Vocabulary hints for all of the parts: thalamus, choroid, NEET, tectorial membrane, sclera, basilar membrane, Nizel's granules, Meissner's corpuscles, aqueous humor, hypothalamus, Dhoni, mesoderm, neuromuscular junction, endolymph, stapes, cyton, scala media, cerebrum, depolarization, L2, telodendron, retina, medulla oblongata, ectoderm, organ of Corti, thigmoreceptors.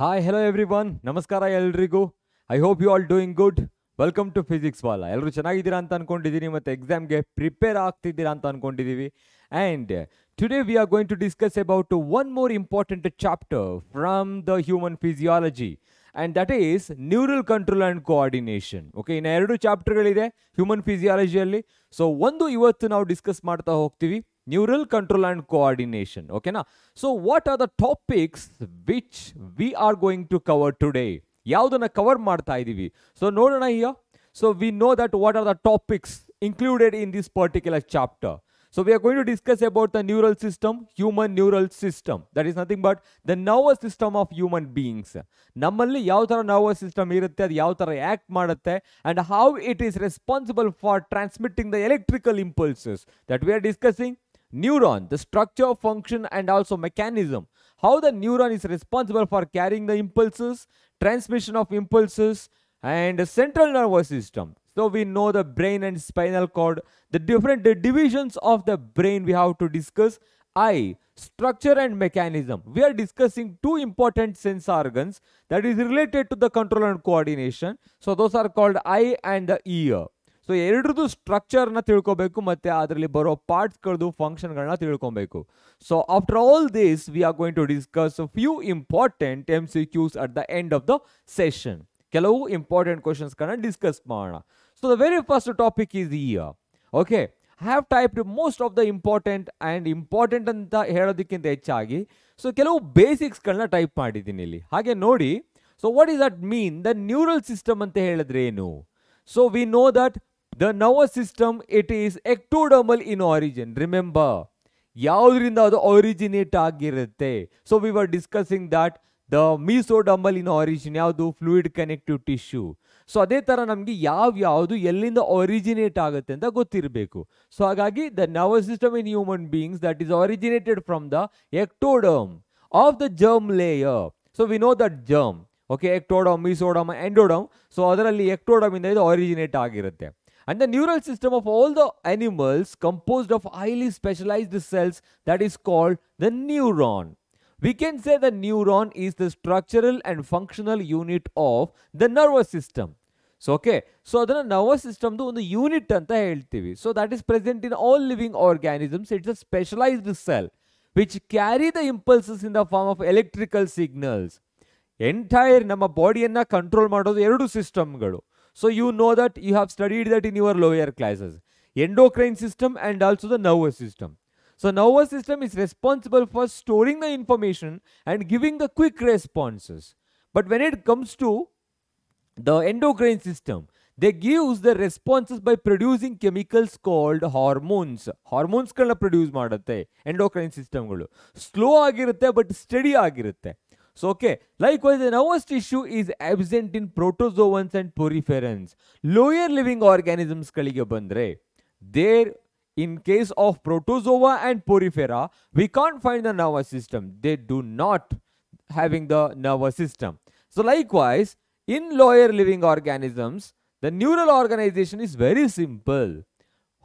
Hi, hello everyone. Namaskara elrigu. I hope you all doing good. Welcome to Physics Wallah. Ellaru chenagidira anta ankondiddini matte exam ge prepare aagtiddira anta ankondidivi. And today we are going to discuss about one more important chapter from the human physiology, and that is neural control and coordination. Okay, inna eradu chapter galide human physiology alli. So ondu ivattu now discuss marta hogtivi, neural control and coordination. Okay na? So what are the topics which we are going to cover today? Yavudana cover marta idivi. So nodona here. So we know that what are the topics included in this particular chapter. So we are going to discuss about the neural system, human neural system. That is nothing but the nervous system of human beings. Nammalli yav tara nervous system irutte, adu yav tara act madutte, and how it is responsible for transmitting the electrical impulses that we are discussing. Neuron, the structure, function and also mechanism. How the neuron is responsible for carrying the impulses, transmission of impulses, and the central nervous system. So we know the brain and spinal cord, the different divisions of the brain we have to discuss. Eye, structure and mechanism. We are discussing two important sense organs that is related to the control and coordination. So those are called eye and the ear. So erdu structure na tilkobeku matte adaralli baro parts kaldu function galna tilkobeku. So after all this we are going to discuss a few important MCQs at the end of the session. Kelavu important questions galna discuss maadona. So the very first topic is ear. Okay, I have typed most of the important anta helodikkinte hechagi so kelavu basics galna type maadidini illi hage nodi. So what does that mean, the neural system ante helidre enu? So we know that the nervous system, it is ectodermal in origin. Remember, yavudrinda adu originate agirutte. So we were discussing that the mesodermal in origin, yavudu fluid connective tissue. So ade tara namge yavudu ellinda originate agutte anta gottirbeku. So hagagi the nervous system in human beings, that is originated from the ectoderm of the germ layer. So we know that germ, okay, ectoderm, mesoderm, endoderm. So adaralli ectoderm inda idu originate agirutte. And the neural system of all the animals composed of highly specialized cells, that is called the neuron. We can say the neuron is the structural and functional unit of the nervous system. So okay, so the nervous system is a unit anta heltivi. So that is present in all living organisms. It's a specialized cell which carry the impulses in the form of electrical signals. Entire nama body anna control madodu erudu system galu. So you know that, you have studied that in your lower classes. Endocrine system and also the nervous system. So nervous system is responsible for storing the information and giving the quick responses. But when it comes to the endocrine system, they gives the responses by producing chemicals called hormones. Hormones can produce madutte endocrine system galu. Slow agirutte but steady agirutte. So okay, likewise the nervous tissue is absent in protozoans and porphyrians. Lower living organisms kalige bandre, there in case of protozoa and porphyria, we can't find the nervous system. They do not having the nervous system. So likewise in lower living organisms, the neural organization is very simple.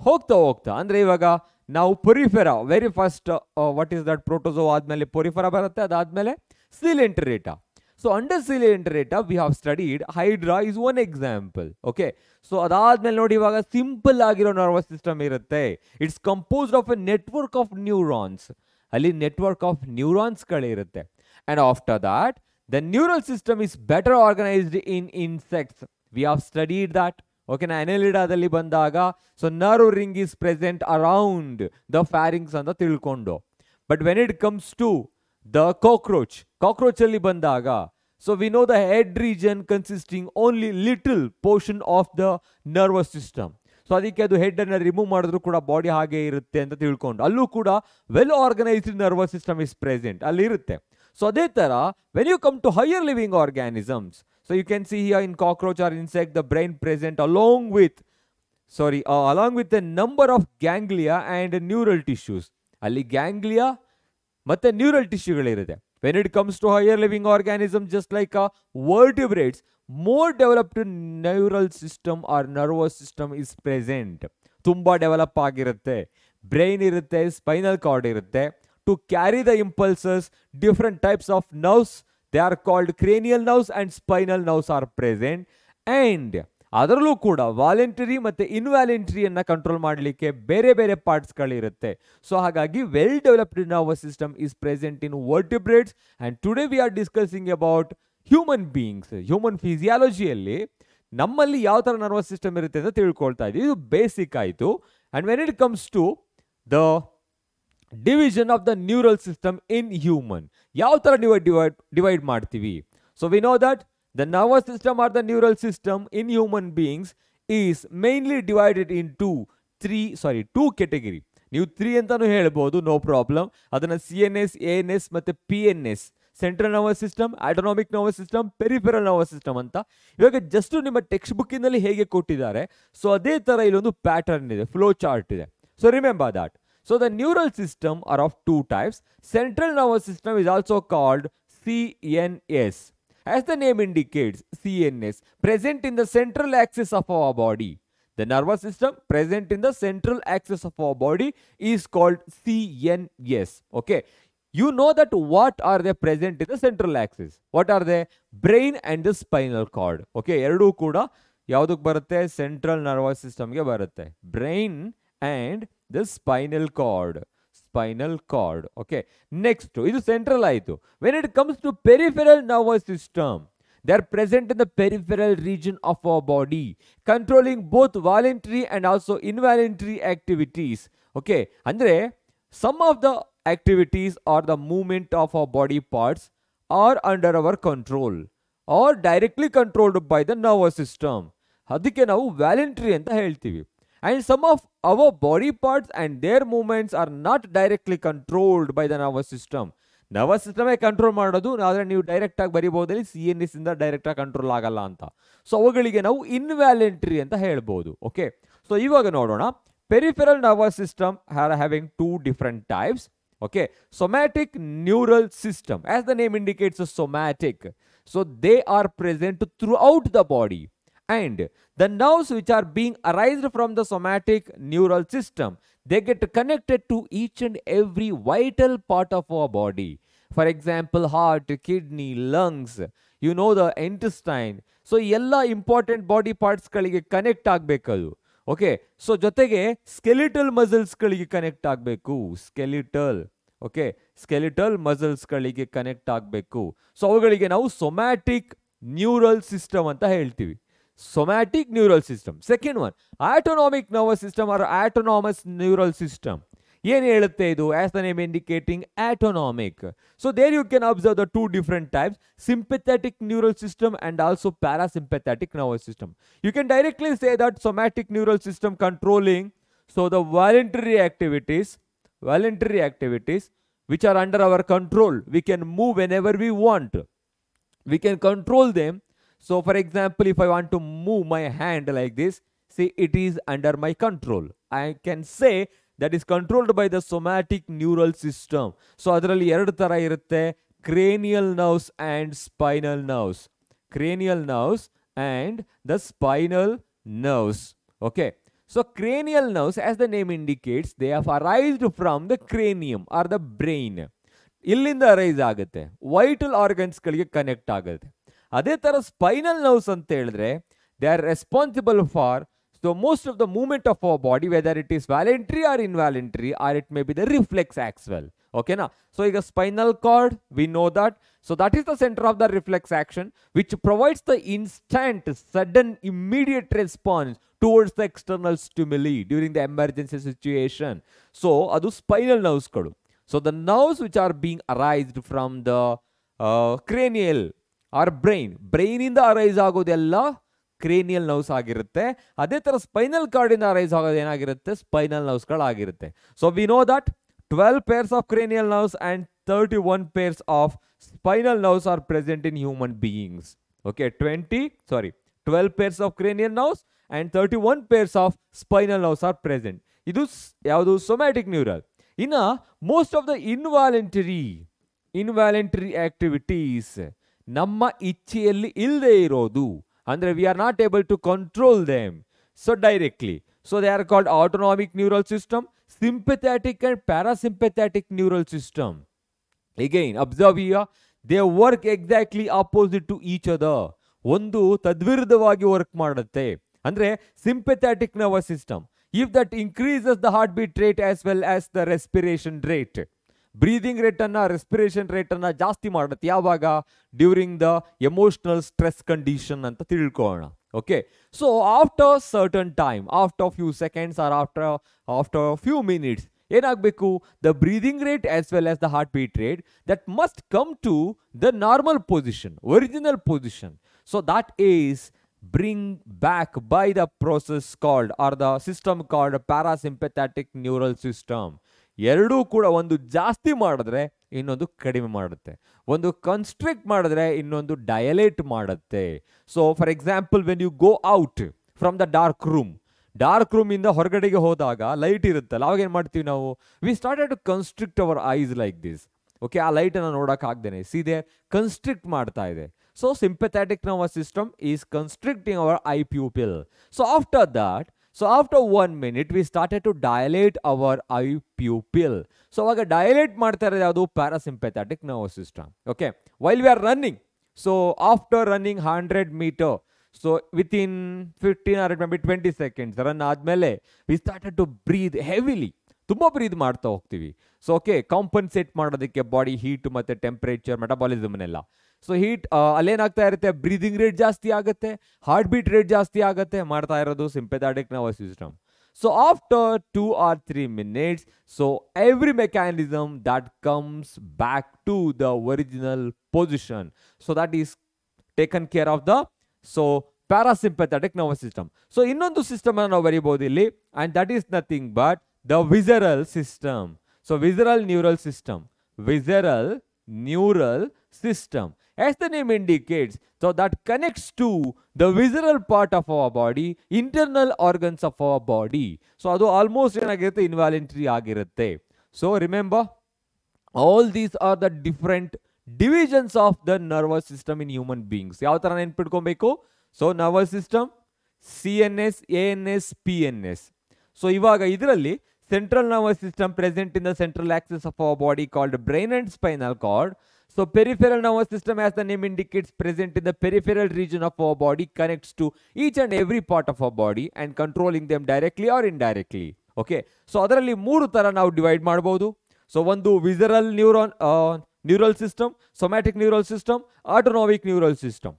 Hogta andre ivaga now porphyria very first, what is that, protozoa admele porphyria barutte, adadmele Coelenterata. So under coelenterata we have studied hydra is one example. Okay, so adadmele nodi ivaga simple agiro nervous system irutte. It's composed of a network of neurons. Alli network of neurons kale irutte. And after that the neural system is better organized in insects. We have studied that. Okay na, annelida dalli bandaga so nerve ring is present around the pharynx anta tilkondo. But when it comes to the cockroach alli bandaga, so we know the head region consisting only little portion of the nervous system. So adikke adu head anna remove madidru kuda body hage irutte anta tilkondu allu kuda well organized nervous system is present alli irutte. So ade tara when you come to higher living organisms, so you can see here in cockroach or insect, the brain present along with a number of ganglia and neural tissues. Alli ganglia matte neural tissue galirutte. When it comes to higher living organism, just like vertebrates, more developed neural system or nervous system is present. Tumba develop agirutte, brain irutte, spinal cord irutte to carry the impulses, different types of nerves They are called cranial nerves and spinal nerves are present. And ಅದರಲ್ಲೂ ಕೂಡ ವಾಲೆಂಟರಿ ಮತ್ತು ಇನ್ವ್ಯಾಲೆಂಟರಿಯನ್ನು control ಮಾಡಲಿಕ್ಕೆ ಬೇರೆ ಬೇರೆ ಪಾರ್ಟ್ಸ್ಗಳಿರುತ್ತೆ. So ಹಾಗಾಗಿ well developed nervous system is present in vertebrates and today we are discussing about human beings. Human ಫಿಸಿಯಾಲಜಿಯಲ್ಲಿ ನಮ್ಮಲ್ಲಿ ಯಾವ ಥರ ನರ್ವಸ್ ಸಿಸ್ಟಮ್ ಇರುತ್ತೆ ಅಂತ ತಿಳ್ಕೊಳ್ತಾ ಇದ್ದೀವಿ. ಇದು ಬೇಸಿಕ್ ಆಯಿತು. And when it comes to the division of the neural system in human, ಯಾವ ಥರ ಡಿವೈಡ್ ಮಾಡ್ತೀವಿ? So we know that the nervous system or the neural system in human beings is mainly divided into two category. New three antanu helbodu, no problem. Adana CNS, ANS matte PNS, central nervous system, autonomic nervous system, peripheral nervous system anta ivaga just nimma textbook inalli hege kottidare. So ade tara illondu pattern ide, flow chart ide. So remember that. So the neural system are of two types. Central nervous system is also called CNS. As the name indicates, CNS present in the central axis of our body. The nervous system present in the central axis of our body is called CNS. Okay. You know that what are they present in the central axis? What are they? Brain and the spinal cord. Okay. Eradu kuda yavaduk barutte? Central nervous system ge barutte. Brain and the spinal cord. Spinal cord. Okay. Next, this is central. When it comes to peripheral nervous system, they are present in the peripheral region of our body, controlling both voluntary and also involuntary activities. Okay. Andre, some of the activities or the movement of our body parts are under our control or directly controlled by the nervous system. Adike navu voluntary anta heltivi. And some of our body parts and their movements are not directly controlled by the nervous system. Nervous system is controlled by the direct CNS in the direct control. So, we are involuntary. Okay. So, peripheral nervous system are having two different types. Okay. Somatic neural system. As the name indicates, somatic. So, they are present throughout the body. And the nerves which are being arised from the somatic neural system, they get connected to each and every vital part of our body. For example, heart, kidney, lungs, you know, the intestine. So, all important body parts connect. Okay. So, jotege skeletal muscles connect. Skeletal. Okay. Skeletal muscles connect. So, now somatic neural system anta heltivi. Somatic neural system. Second one, autonomic nervous system or autonomous neural system. As the name indicating, autonomic. So there you can observe the two different types, sympathetic neural system and also parasympathetic nervous system. You can directly say that somatic neural system controlling, so the voluntary activities which are under our control. We can move whenever we want. We can control them. So, for example, if I want to move my hand like this, see, it is under my control. I can say that is controlled by the somatic neural system. So, adharalli eradu tara irutte, cranial nerves and spinal nerves. Cranial nerves and the spinal nerves. Okay. So, cranial nerves, as the name indicates, they have arisen from the cranium or the brain. Illinda arise agutte. Vital organs galige connect agutte. Adhe tara spinal nerves anta helidre, they are responsible for so most of the movement of our body, whether it is voluntary or involuntary, or it may be the reflex as well. Okay na? So iga spinal cord, we know that. So that is the center of the reflex action, which provides the instant, sudden, immediate response towards the external stimuli during the emergency situation. So adu spinal nerves kadu. So the nerves which are being arised from the cranial or brain inda arise agodella cranial nerves agirutte. Adhe tara spinal cord inda arise agod enagirutte, spinal nerves gal agirutte. So we know that 12 pairs of cranial nerves and 31 pairs of spinal nerves are present in human beings. Okay, 12 pairs of cranial nerves and 31 pairs of spinal nerves are present. Idu yavadu somatic neural. Inna most of the involuntary activities ನಮ್ಮ ಇಚ್ಛೆಯಲ್ಲಿ ಇಲ್ಲದೆ ಇರೋದು, ಅಂದರೆ we are not able to control them so directly. So they are called autonomic neural system, sympathetic and parasympathetic neural system. Again observe here They work exactly opposite to each other. Ondu tadvirdhavagi work madutte. Andre sympathetic nervous system. If that increases the heartbeat rate as well as the respiration rate. Breathing rate anna respiration rate anna ಜಾಸ್ತಿ ಮಾಡುತ್ತೆ ಯಾವಾಗ during the emotional stress condition ಅಂತ ತಿಳ್ಕೊಳ್ಳೋಣ. Okay, so after a certain time, after a few seconds or after a few minutes, ಏನಾಗಬೇಕು, the breathing rate as well as the heartbeat rate that must come to the normal position, original position. So that is bring back by the process called, or the system called, parasympathetic neural system. ಎರಡೂ ಕೂಡ ಒಂದು ಜಾಸ್ತಿ ಮಾಡಿದ್ರೆ ಇನ್ನೊಂದು ಕಡಿಮೆ ಮಾಡುತ್ತೆ, ಒಂದು constrict ಮಾಡಿದ್ರೆ ಇನ್ನೊಂದು ಡಯಲೇಟ್ ಮಾಡುತ್ತೆ. So for example, when you go out from the dark room, dark ರೂಮಿಂದ ಹೊರಗಡೆಗೆ ಹೋದಾಗ ಲೈಟ್ ಇರುತ್ತಲ್ಲ, ಅವಾಗ ಏನು ಮಾಡ್ತೀವಿ ನಾವು, we started to constrict our eyes like this. Okay, ಆ ಲೈಟನ್ನು ನೋಡೋಕ್ಕಾಗ್ದೇನೆ ಸೀದೆ ಕನ್ಸ್ಟ್ರಿಕ್ಟ್ ಮಾಡ್ತಾ ಇದೆ. So sympathetic nervous system is constricting our eye pupil. So after 1 minute, we started to dilate our eye pupil. So aga dilate martare yadu parasympathetic nervous system. Okay, while we are running. So after running 100 meters, so within 15 or maybe 20 seconds, run admele we started to breathe heavily. ತುಂಬಾ breathe ಮಾಡ್ತಾ ಹೋಗ್ತೀವಿ. So okay, compensate ಮಾಡೋದಕ್ಕೆ body heat ಮತ್ತು temperature ಮೆಟಬಾಲಿಸಮ್ನೆಲ್ಲ. So heat ಅಲ್ಲೇನಾಗ್ತಾ ಇರುತ್ತೆ, breathing rate ಜಾಸ್ತಿ ಆಗುತ್ತೆ, ಹಾರ್ಟ್ ಬೀಟ್ ರೇಟ್ ಜಾಸ್ತಿ ಆಗುತ್ತೆ, ಮಾಡ್ತಾ ಇರೋದು sympathetic nervous system. So after 2 or 3 minutes, so every mechanism that comes back to the original position. So that is taken care of the so parasympathetic nervous system. So ಇನ್ನೊಂದು system ಅನ್ನು ನಾವು ಬರೀಬಹುದು ಇಲ್ಲಿ, and that is nothing but the visceral system. So visceral neural system, as the name indicates, so that connects to the visceral part of our body, internal organs of our body. So adu almost enagirutte, involuntary agirutte. So remember, all these are the different divisions of the nervous system in human beings. Yav tara nenpidkobeku, so nervous system, CNS, ANS, PNS. So ivaga idralli central nervous system present in the central axis of our body called brain and spinal cord. So peripheral nervous system, as the name indicates, present in the peripheral region of our body, connects to each and every part of our body and controlling them directly or indirectly. Okay, so adralli mooru tara now divide madabodu. So ondu visceral neural system, somatic neural system, autonomic neural system.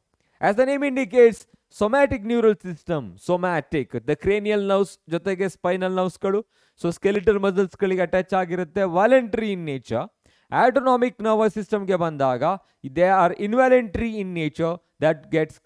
As the name indicates, somatic neural system, somatic, the cranial nerves ಜೊತೆಗೆ spinal nerves ಗಳು, so skeletal muscles ಗಳಿಗೆ attach ಆಗಿರುತ್ತೆ, voluntary in nature. Autonomic nervous ಸಿಸ್ಟಮ್ಗೆ ಬಂದಾಗ they are involuntary in nature, that gets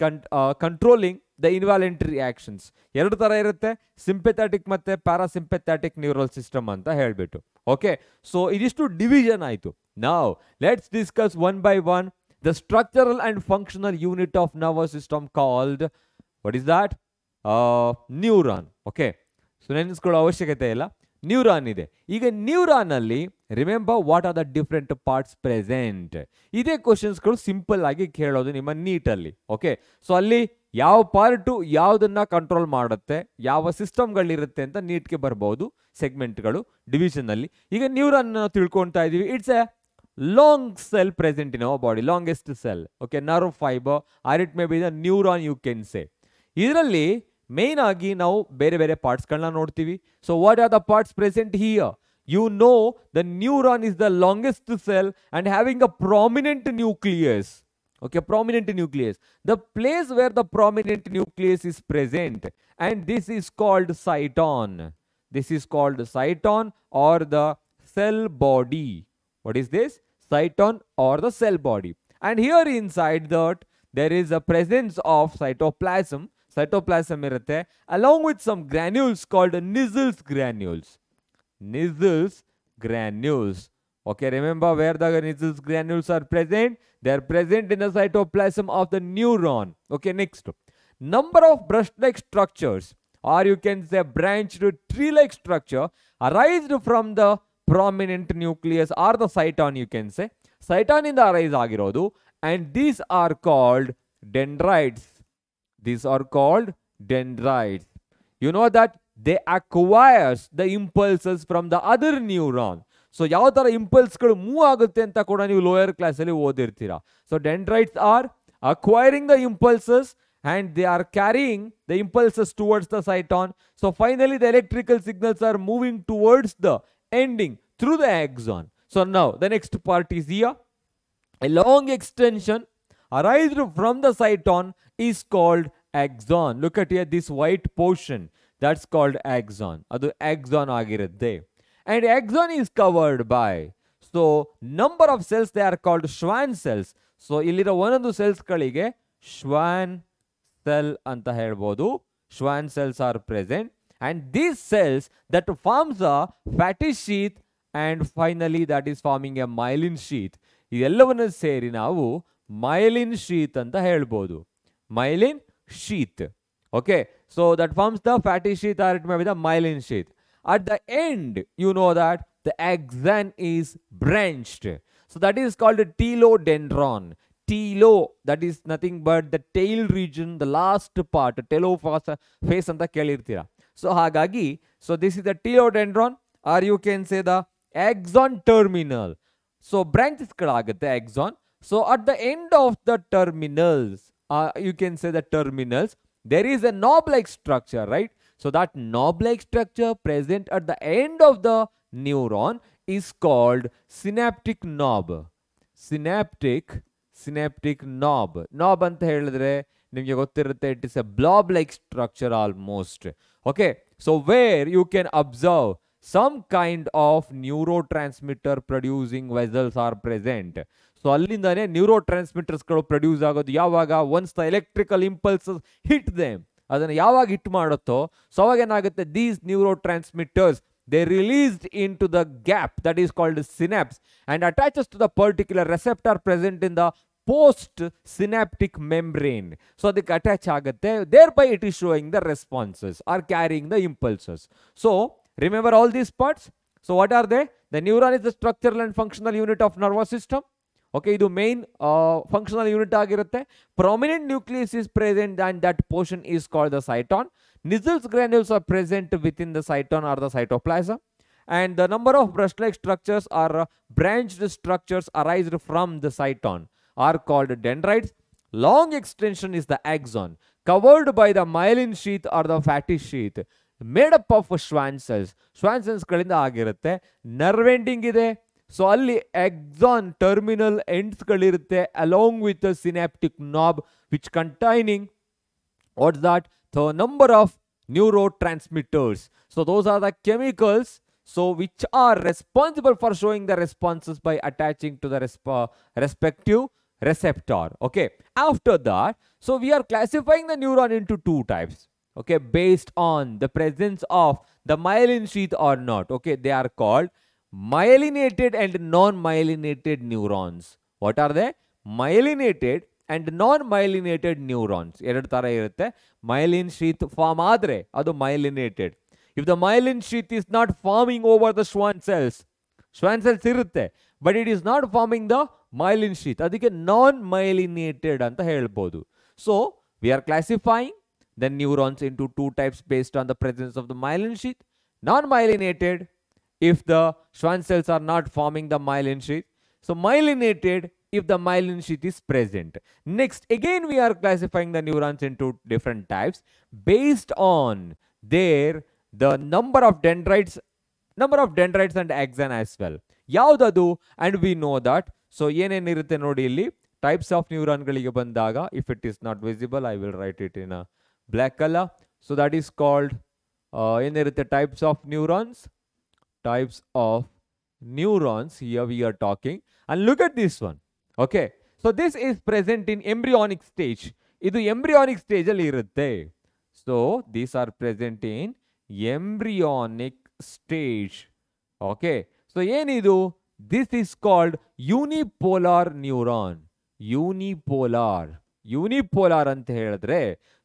controlling the involuntary actions. ಎರಡು ಥರ ಇರುತ್ತೆ, ಸಿಂಪೆಥಾಟಿಕ್ ಮತ್ತು ಪ್ಯಾರಾಸಿಂಪೆಥಾಟಿಕ್ ನ್ಯೂರಲ್ ಸಿಸ್ಟಮ್ ಅಂತ ಹೇಳಿಬಿಟ್ಟು. ಓಕೆ, ಸೊ ಇದಿಷ್ಟು ಡಿವಿಷನ್ ಆಯಿತು. Now let's discuss one by one the structural and functional unit of nervous system called, what is that, neuron. Okay, so neniskulo avashyakate illa, neuron ide. Iga neuron alli remember what are the different parts present. Ide questions galu simple agi kelodu nimma NEET alli. Okay, so alli ಯಾವ part ಯಾವುದನ್ನು control ಮಾಡುತ್ತೆ, ಯಾವ ಸಿಸ್ಟಮ್ಗಳಿರುತ್ತೆ ಅಂತ ನೀಟ್ಗೆ ಬರ್ಬೋದು ಸೆಗ್ಮೆಂಟ್ಗಳು ಡಿವಿಷನಲ್ಲಿ. ಈಗ neuron ತಿಳ್ಕೊಳ್ತಾ ಇದ್ದೀವಿ. It's a long cell present in our body, longest cell. Okay, nerve fiber, or it may be the neuron, you can say. Idralli main agi now bere bere parts galanna nodtivi. So what are the parts present here? You know, the neuron is the longest cell and having a prominent nucleus. Okay, prominent nucleus, the place where the prominent nucleus is present, and this is called cyton. This is called cyton or the cell body. What is this? Cyton or the cell body. And here inside that there is a presence of cytoplasm. Cytoplasm irutte along with some granules called Nizel's granules. Nizel's granules. Okay, remember where the Nizel's granules are present? They are present in the cytoplasm of the neuron. Okay, next, number of brush-like structures, or you can say branched tree-like structure, arised from the prominent nucleus or the cyton, you can say. Cyton in the arise agirodu, and these are called dendrites. These are called dendrites. You know that they acquires the impulses from the other neuron. So ಯಾವ ತರ impulse ಗಳು move ಆಗುತ್ತೆ ಅಂತ ಕೂಡ ನೀವು lower class ಅಲ್ಲಿ ಓದಿರ್ತೀರಾ. So dendrites are acquiring the impulses and they are carrying the impulses towards the cyton. So finally the electrical signals are moving towards the ending through the axon. So now the next part is here. A long extension arised from the cyton is called axon. Look at here, this white portion, that's called axon. Adu axon agirutte. And axon is covered by, so number of cells, they are called Schwann cells. So illira onandu cells kalige Schwann cell anta helabodu. Schwann cells are present, and these cells that forms a fatty sheath, and finally that is forming a myelin sheath. Idellavana seri naavu myelin sheath anta helabodu. Myelin sheath, okay. So that forms the fatty sheath, or it may be the myelin sheath. At the end, you know that the axon is branched, so that is called a telodendron. Telo, that is nothing but the tail region, the last part, telophase anta kelirtira. So hagagi, so this is the telodendron, or you can say the axon terminal. So branches kalagutte axon. So at the end of the terminals, you can say the terminals, there is a knob-like structure, right? So that knob-like structure present at the end of the neuron is called synaptic knob. Synaptic knob. Knob anta helidre nimge gottirutte, it is a blob-like structure almost. Okay. So where you can observe some kind of neurotransmitter producing vessels are present. So allindane neurotransmitters galu produce agodu yavaga, once the electrical impulses hit them. ಅದನ್ನು ಯಾವಾಗ hit ಮಾಡುತ್ತೋ so ಅವಾಗ ಏನಾಗುತ್ತೆ, these neurotransmitters they released into the gap that is called synapse and attaches to the particular receptor present in the post synaptic membrane. So ಅದಕ್ಕೆ attach ಆಗುತ್ತೆ, thereby it is showing the responses are carrying the impulses. So remember all these parts. So what are they? The neuron is the structural and functional unit of nervous system. Okay, ಇದು main functional unit ಆಗಿರುತ್ತೆ. ಪ್ರೊಮಿನೆಂಟ್ nucleus is present and that portion is called the cyton. Nissl's granules are present with in the cyton or the cytoplasm, and the number of brush like structures are branched structures arised from the cyton are called dendrites. Long extension is the axon covered by the myelin sheath or the fatty sheath, made up of Schwann cells. Schwann ಸೆಲ್ಸ್ಗಳಿಂದ ಆಗಿರುತ್ತೆ. Nerve ending ಇದೆ, so ಅಲ್ಲಿ axon terminal ಎಂಡ್ಸ್ಗಳಿರುತ್ತೆ along with synaptic knob which containing what that the number of neurotransmitters. So those are the chemicals so which are responsible for showing the responses by attaching to the respective receptor. Okay, after that so we are classifying the neuron into two types. Okay, based on the presence of the myelin sheath or not. Okay, they are called myelinated and non-myelinated neurons. What are they? Myelinated and non-myelinated neurons. ಎರಡು ತರ ಇರುತ್ತೆ. Myelin sheath form ಆದರೆ ಅದು myelinated. If the myelin sheath is not forming over the Schwann cells ಇರುತ್ತೆ, but it is not forming the myelin sheath, ಅದಕ್ಕೆ non-myelinated ಅಂತ ಹೇಳ್ಬೋದು. So we are classifying the neurons into two types based on the presence of the myelin sheath. Non-myelinated, if the Schwann cells are not forming the myelin sheath. So myelinated, if the myelin sheath is present. Next, again we are classifying the neurons into different types based on the number of dendrites and axon as well. Yavadadu, and we know that. So yenen irutte nodi illi types of neuron galige bandaga, if it is not visible I will write it in a black color. So that is called yenirutte types of neurons. Types of neurons here we are talking, and look at this one. Okay, so this is present in embryonic stage. Idu embryonic stage alli irutte. So these are present in embryonic stage. Okay, so yenidu, this is called unipolar neuron. Unipolar anta helidre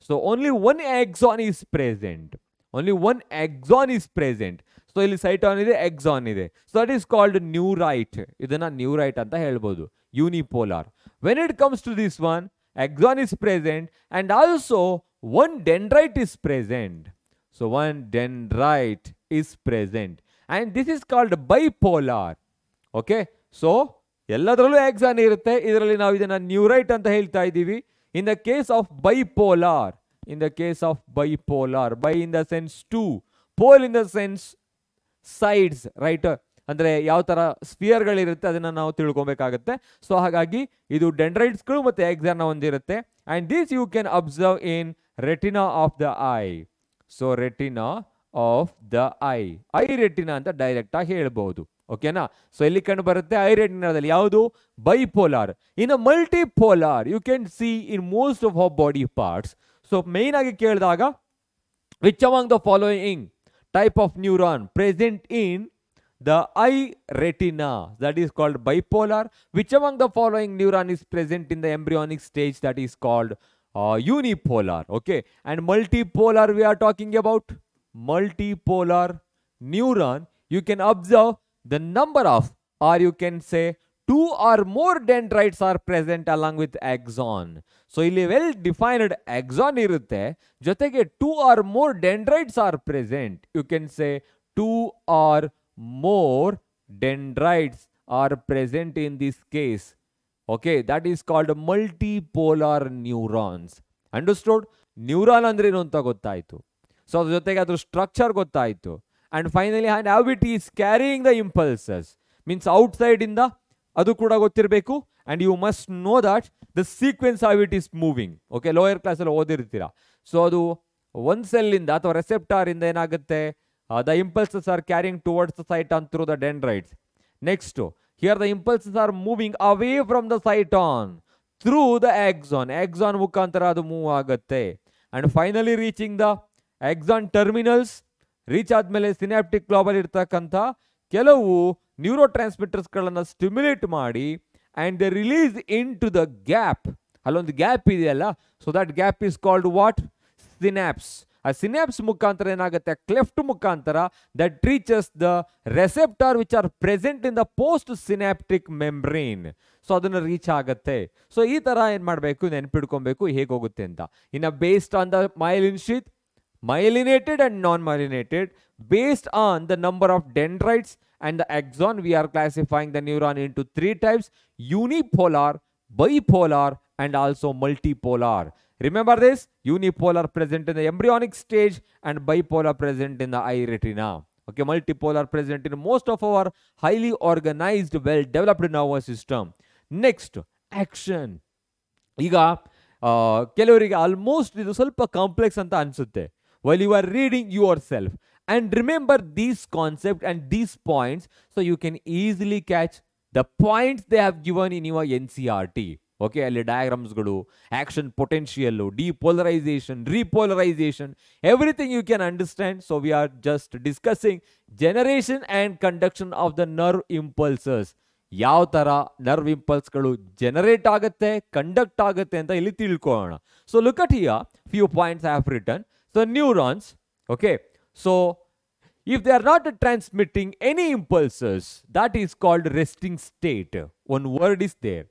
so only one axon is present. So ಇಲ್ಲಿ cyton ಇದೆ, exon ಇದೆ. So that is called ನ್ಯೂರೈಟ್. ಇದನ್ನ neurite ಅಂತ ಹೇಳ್ಬೋದು. Unipolar. When it comes to this one, axon is present and also one dendrite is present. So one dendrite is present, and this is called bipolar. Okay, so ಎಲ್ಲದರಲ್ಲೂ axon ಇರುತ್ತೆ, ಇದರಲ್ಲಿ ನಾವು ಇದನ್ನ neurite ಅಂತ ಹೇಳ್ತಾ ಇದೀವಿ. In the case of bipolar, in the case of bipolar, by in the sense two, pole in the sense sides, right? ಅಂದ್ರೆ ಯಾವ ತರ ಸ್ಪಿಯರ್ ಗಳಿರುತ್ತೆ ಅದನ್ನ ನಾವು ತಿಳ್ಕೊಬೇಕಾಗುತ್ತೆ. ಸೊ ಹಾಗಾಗಿ ಇದು ಡೆಂಡ್ರೈಟ್ಸ್ ಗಳು ಮತ್ತೆ ಆಕ್ಸಾನ್ ಹೊಂದಿರುತ್ತೆ. And this you can observe in retina of the eye. So retina of the eye, eye retina ಅಂತ ಡೈರೆಕ್ಟ್ ಆಗಿ ಹೇಳ್ಬಹುದು. ಓಕೆನಾ? ಸೊ ಇಲ್ಲಿ ಕಂಡು ಬರುತ್ತೆ ಐ ರೆಟಿನಾದಲ್ಲಿ ಯಾವುದು? Bipolar. In a multipolar you can see in most of our body parts. So main ಆಗಿ ಕೇಳಿದಾಗ which among the following type of neuron present in the eye retina, that is called bipolar. Which among the following neuron is present in the embryonic stage, that is called unipolar? Okay, and multipolar we are talking about. Multipolar neuron, you can observe the number of, or you can say two or more dendrites are present along with axon. So illi well defined axon irutte, jotege two or more dendrites are present. You can say two or more dendrites are present in this case. Okay, that is called multipolar neurons. Understood? Neuron andre enu anta gottaytu. So adr jotege adr structure gottaytu. And finally, and how it is carrying the impulses, means outside inda adu kuda gottirbeku. And you must know that the sequence how it is moving. Okay, lower class alli odirtira. So adu one cell inda athwa receptor inda enagutte, the impulses are carrying towards the cyton through the dendrites. Next, here the impulses are moving away from the cyton through the axon. Axon mukantara adu move agutte, and finally reaching the axon terminals. Reach admele synaptic globe alli irtakanta kelavu neurotransmitters galanna stimulate maadi, and they release into the gap. Allond gap ideyalla, so that gap is called what? Synapse. A synapse ಮುಖಾಂತರ ಏನಾಗುತ್ತೆ? Cleft ಮುಖಾಂತರ that reaches the receptor which are present in the post synaptic membrane. So ಅದನ್ನು reach ಆಗುತ್ತೆ. So ಈ ಥರ ಏನು ಮಾಡಬೇಕು, ನೆನಪಿಡ್ಕೊಬೇಕು ಹೇಗೆ ಹೋಗುತ್ತೆ ಅಂತ. ಇನ್ನು based on the myelin sheath, myelinated and non myelinated, based on the number of dendrites and the axon, we are classifying the neuron into three types: unipolar, bipolar and also multipolar. Remember this, unipolar present in the embryonic stage and bipolar present in the eye retina. Okay, multipolar present in most of our highly organized, well developed nervous system. Next, action. Iga kelavarige almost idu ಸ್ವಲ್ಪ complex ಅಂತ ಅನ್ಸುತ್ತೆ. While you are reading yourself and remember these concept and these points, so you can easily catch the points they have given in your NCERT. Okay, ಅಲ್ಲಿ ಡಯಾಗ್ರಾಮ್ಸ್ಗಳು, action potential, depolarisation, repolarisation, everything you can understand. So we are just discussing generation and conduction of the nerve impulses. ಯಾವ ಥರ nerve ಇಂಪಲ್ಸ್ಗಳು generate ಆಗುತ್ತೆ, conduct ಆಗುತ್ತೆ ಅಂತ ಇಲ್ಲಿ ತಿಳ್ಕೊಳ್ಳೋಣ. So look at here, few points I have written. So neurons, okay, so if they are not transmitting any impulses, that is called resting state. One word is there,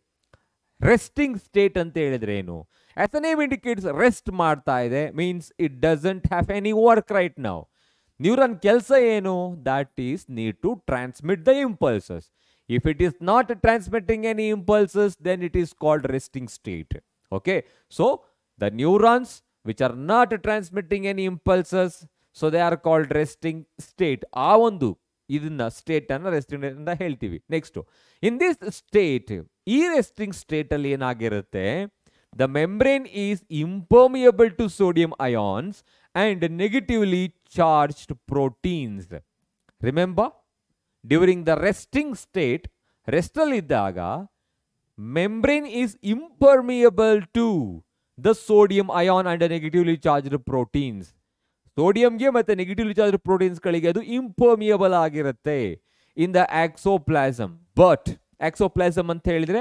resting state ಅಂತ ಹೇಳಿದ್ರೆ ಏನು? As the name indicates, rest ಮಾಡ್ತಾ ಇದೆ, means it doesn't have any work right now. Neuron ಕೆಲಸ ಏನು? That is need to transmit the impulses. If it is not transmitting any impulses, then it is called resting state. Okay, so the neurons which are not transmitting any impulses, so they are called resting state. ಆ ಒಂದು ಇದನ್ನ state ಅನ್ನ resting ಅಂತ ಹೇಳ್ತೀವಿ. Next, in this state, ಈ resting state ಅಲ್ಲಿ ಏನಾಗಿರುತ್ತೆ? The membrane is impermeable to sodium ions and negatively charged proteins. Remember, during the resting state, rest ಅಲ್ಲಿ ಇದ್ದಾಗ membrane is impermeable to the sodium ion and negatively charged proteins. ಸೋಡಿಯಂಗೆ ಮತ್ತೆ negatively charged ಪ್ರೋಟೀನ್ಸ್ಗಳಿಗೆ ಅದು impermeable ಆಗಿರುತ್ತೆ in the axoplasm. But axoplasm ಅಂತ ಹೇಳಿದ್ರೆ,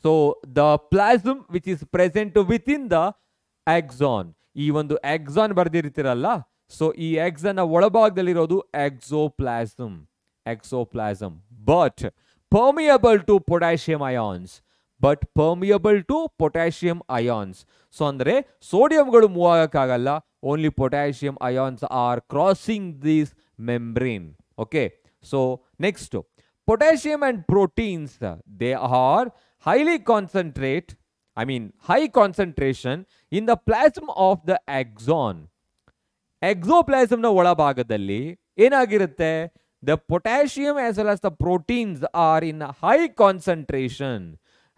so the plasm which is present with in the axon. ಈ ಒಂದು ಆಕ್ಸಾನ್ ಬರ್ದಿರ್ತಿರಲ್ಲ, ಸೊ ಈ ಆಕ್ಸಾನ್ನ ಒಳಭಾಗದಲ್ಲಿರೋದು axoplasm. Axoplasm but permeable to potassium ions, but permeable to potassium ions. So ಅಂದರೆ ಸೋಡಿಯಂಗಳು ಮೂವ್ ಆಗೋಕ್ಕಾಗಲ್ಲ, only potassium ions are crossing this membrane. Okay, So next, potassium and proteins, they are high concentration in the plasm of the axon. Exoplasm na ಒಳಭಾಗದಲ್ಲಿ ಏನಾಗಿರುತ್ತೆ? The potassium as well as the proteins are in high concentration.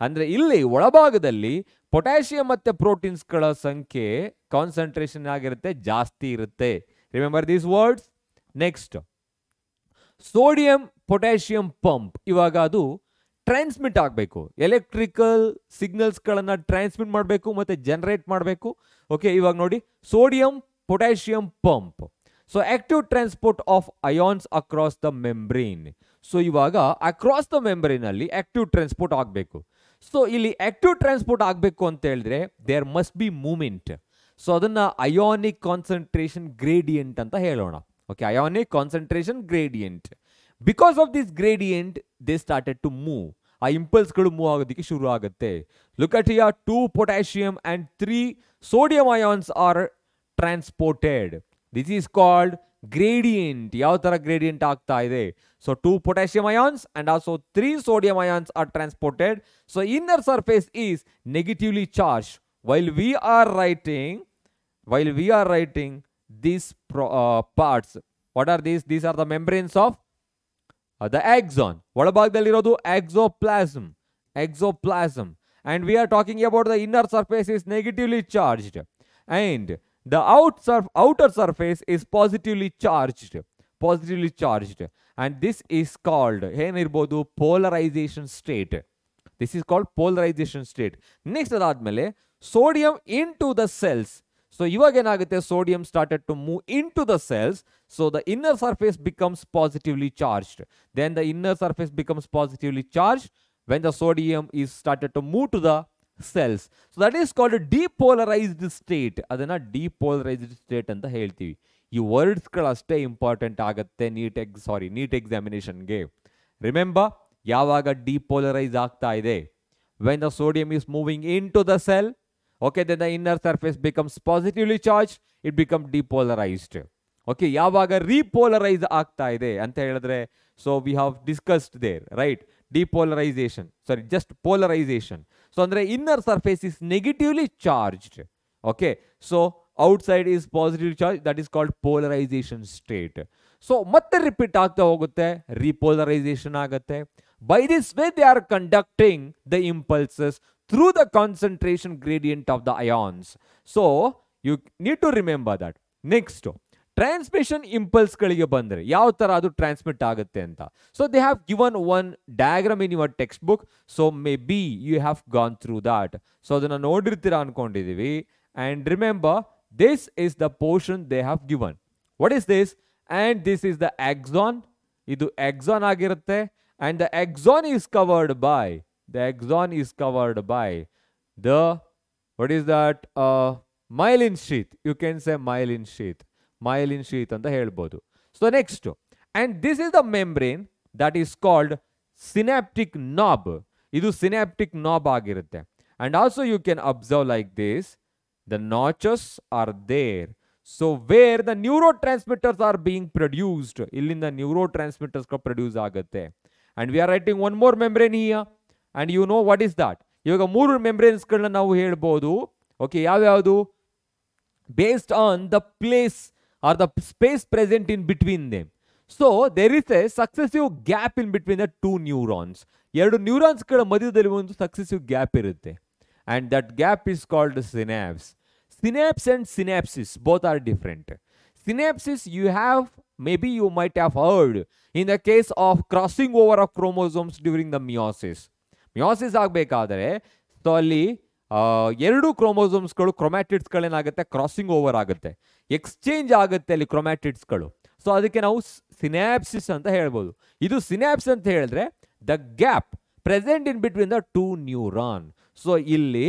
ಅಂದ್ರೆ ಇಲ್ಲಿ ಒಳಭಾಗದಲ್ಲಿ potassium ಮತ್ತೆ proteins ಗಳ ಸಂಖ್ಯೆ concentration ಆಗಿರುತ್ತೆ, ಜಾಸ್ತಿ ಇರುತ್ತೆ. Remember these words. Next, sodium potassium pump. ಇವಾಗ ಅದು ಟ್ರಾನ್ಸ್ಮಿಟ್ ಆಗಬೇಕು, ಎಲೆಕ್ಟ್ರಿಕಲ್ ಸಿಗ್ನಲ್ಸ್ ಗಳನ್ನು ಟ್ರಾನ್ಸ್ಮಿಟ್ ಮಾಡಬೇಕು ಮತ್ತೆ ಜನರೇಟ್ ಮಾಡಬೇಕು. ಓಕೆ, ಇವಾಗ ನೋಡಿ, sodium potassium pump. So active transport of ions across the membrane. So ಇವಾಗ ಅಕ್ರಾಸ್ ದ ಮೆಂಬ್ರೇನ್ ಅಲ್ಲಿ ಆಕ್ಟಿವ್ ಟ್ರಾನ್ಸ್ಪೋರ್ಟ್ ಆಗಬೇಕು. ಸೊ ಇಲ್ಲಿ ಆಕ್ಟಿವ್ ಟ್ರಾನ್ಸ್ಪೋರ್ಟ್ ಆಗಬೇಕು ಅಂತ ಹೇಳಿದ್ರೆ there must be movement. So ಅದನ್ನ ಅಯಾನಿಕ್ ಕಾನ್ಸಂಟ್ರೇಷನ್ ಗ್ರೇಡಿಯಂಟ್ ಅಂತ ಹೇಳೋಣ. Okay, ionic concentration gradient. Because of this gradient, they started to move. ಆ ಇಂಪಲ್ಸ್ಗಳು ಮೂವ್ ಆಗೋದಕ್ಕೆ ಶುರು ಆಗುತ್ತೆ. Look at here, 2 potassium and 3 sodium ions are transported. This is called gradient. ಯಾವ ತರ gradient ಆಗ್ತಾ ಇದೆ? So 2 potassium ions and also 3 sodium ions are transported. So inner surface is negatively charged. While we are writing these parts, what are these? These are the membranes of the axon. ಒಳಭಾಗದಲ್ಲಿರೋದು exoplasm, and we are talking about the inner surface is negatively charged and the outer surface is positively charged, and this is called ಏನಿರಬಹುದು? polarization state. Next, ಅದಾದ್ಮೇಲೆ sodium into the cells. So ಇವಾಗ ಏನಾಗುತ್ತೆ? sodium started to move into the cells. So the inner surface becomes positively charged. Then the inner surface becomes positively charged when the sodium is started to move to the cells. So that is called a depolarized state. ಅದನ್ನ depolarized state ಅಂತ ಹೇಳ್ತೀವಿ. ಈ words ಗಳು ಅಷ್ಟೇ important ಆಗುತ್ತೆ NEET examination ಗೆ. Remember, ಯಾವಾಗ depolarise ಆಗ್ತಾ ಇದೆ? when the sodium is moving into the cell. Okay, then the inner surface becomes positively charged, it becomes depolarized. Okay, yavaga repolarize aagta ide anta helidre, so we have discussed there, right? Polarization. So andre inner surface is negatively charged, okay, so outside is positively charged. That is called polarization state. So matte repeat aagta hogutte, repolarization agutte. By this way they are conducting the impulses through the concentration gradient of the ions. So you need to remember that. Next, transmission impulse ಗಳಿಗೆ ಬಂದರೆ ಯಾವ ತರ ಅದು transmit ಆಗುತ್ತೆ ಅಂತ. So they have given one diagram in your textbook. So maybe you have gone through that. So ಅದನ್ನು ನೋಡಿರ್ತೀರಾ ಅನ್ಕೊಂಡಿದ್ದೀವಿ. And remember, this is the portion they have given. What is this? And this is the axon. ಇದು axon ಆಗಿರುತ್ತೆ. And the axon is covered by the what is that? myelin sheath. You can say myelin sheath anta helbodu. So next, and this is the membrane that is called synaptic knob. Idu synaptic knob agirutte, and also you can observe like this, the notches are there. So where the neurotransmitters are being produced, illinda neurotransmitters ko produce agutte. And we are writing one more membrane here, and you know what is that? Ivaga mooru membranes galanna naavu helbodu. Okay, yav yavdu? Based on the place or the space present in between them. So there is a successive gap in between the two neurons. ಎರಡು neurons ಗಳ ಮಧ್ಯದಲ್ಲಿ ಒಂದು successive gap ಇರುತ್ತೆ, and that gap is called synapse. Synapse and synapsis both are different. Synapsis, you have, maybe you might have heard, in the case of crossing over of chromosomes during the meiosis ಆಗಬೇಕಾದರೆ, so ಅಲ್ಲಿ ಎರಡು chromosomes ಗಳು, chromatids ಗಳು ಏನಾಗುತ್ತೆ? Crossing over ಆಗುತ್ತೆ, exchange ಆಗುತ್ತೆ ಅಲ್ಲಿ chromatids ಗಳು. ಸೊ ಅದಕ್ಕೆ ನಾವು ಸಿನಾಪ್ಸಿಸ್ ಅಂತ ಹೇಳ್ಬೋದು. ಇದು ಸಿನಾಪ್ಸ್ ಅಂತ ಹೇಳಿದ್ರೆ the gap present in between the two neuron. So ಇಲ್ಲಿ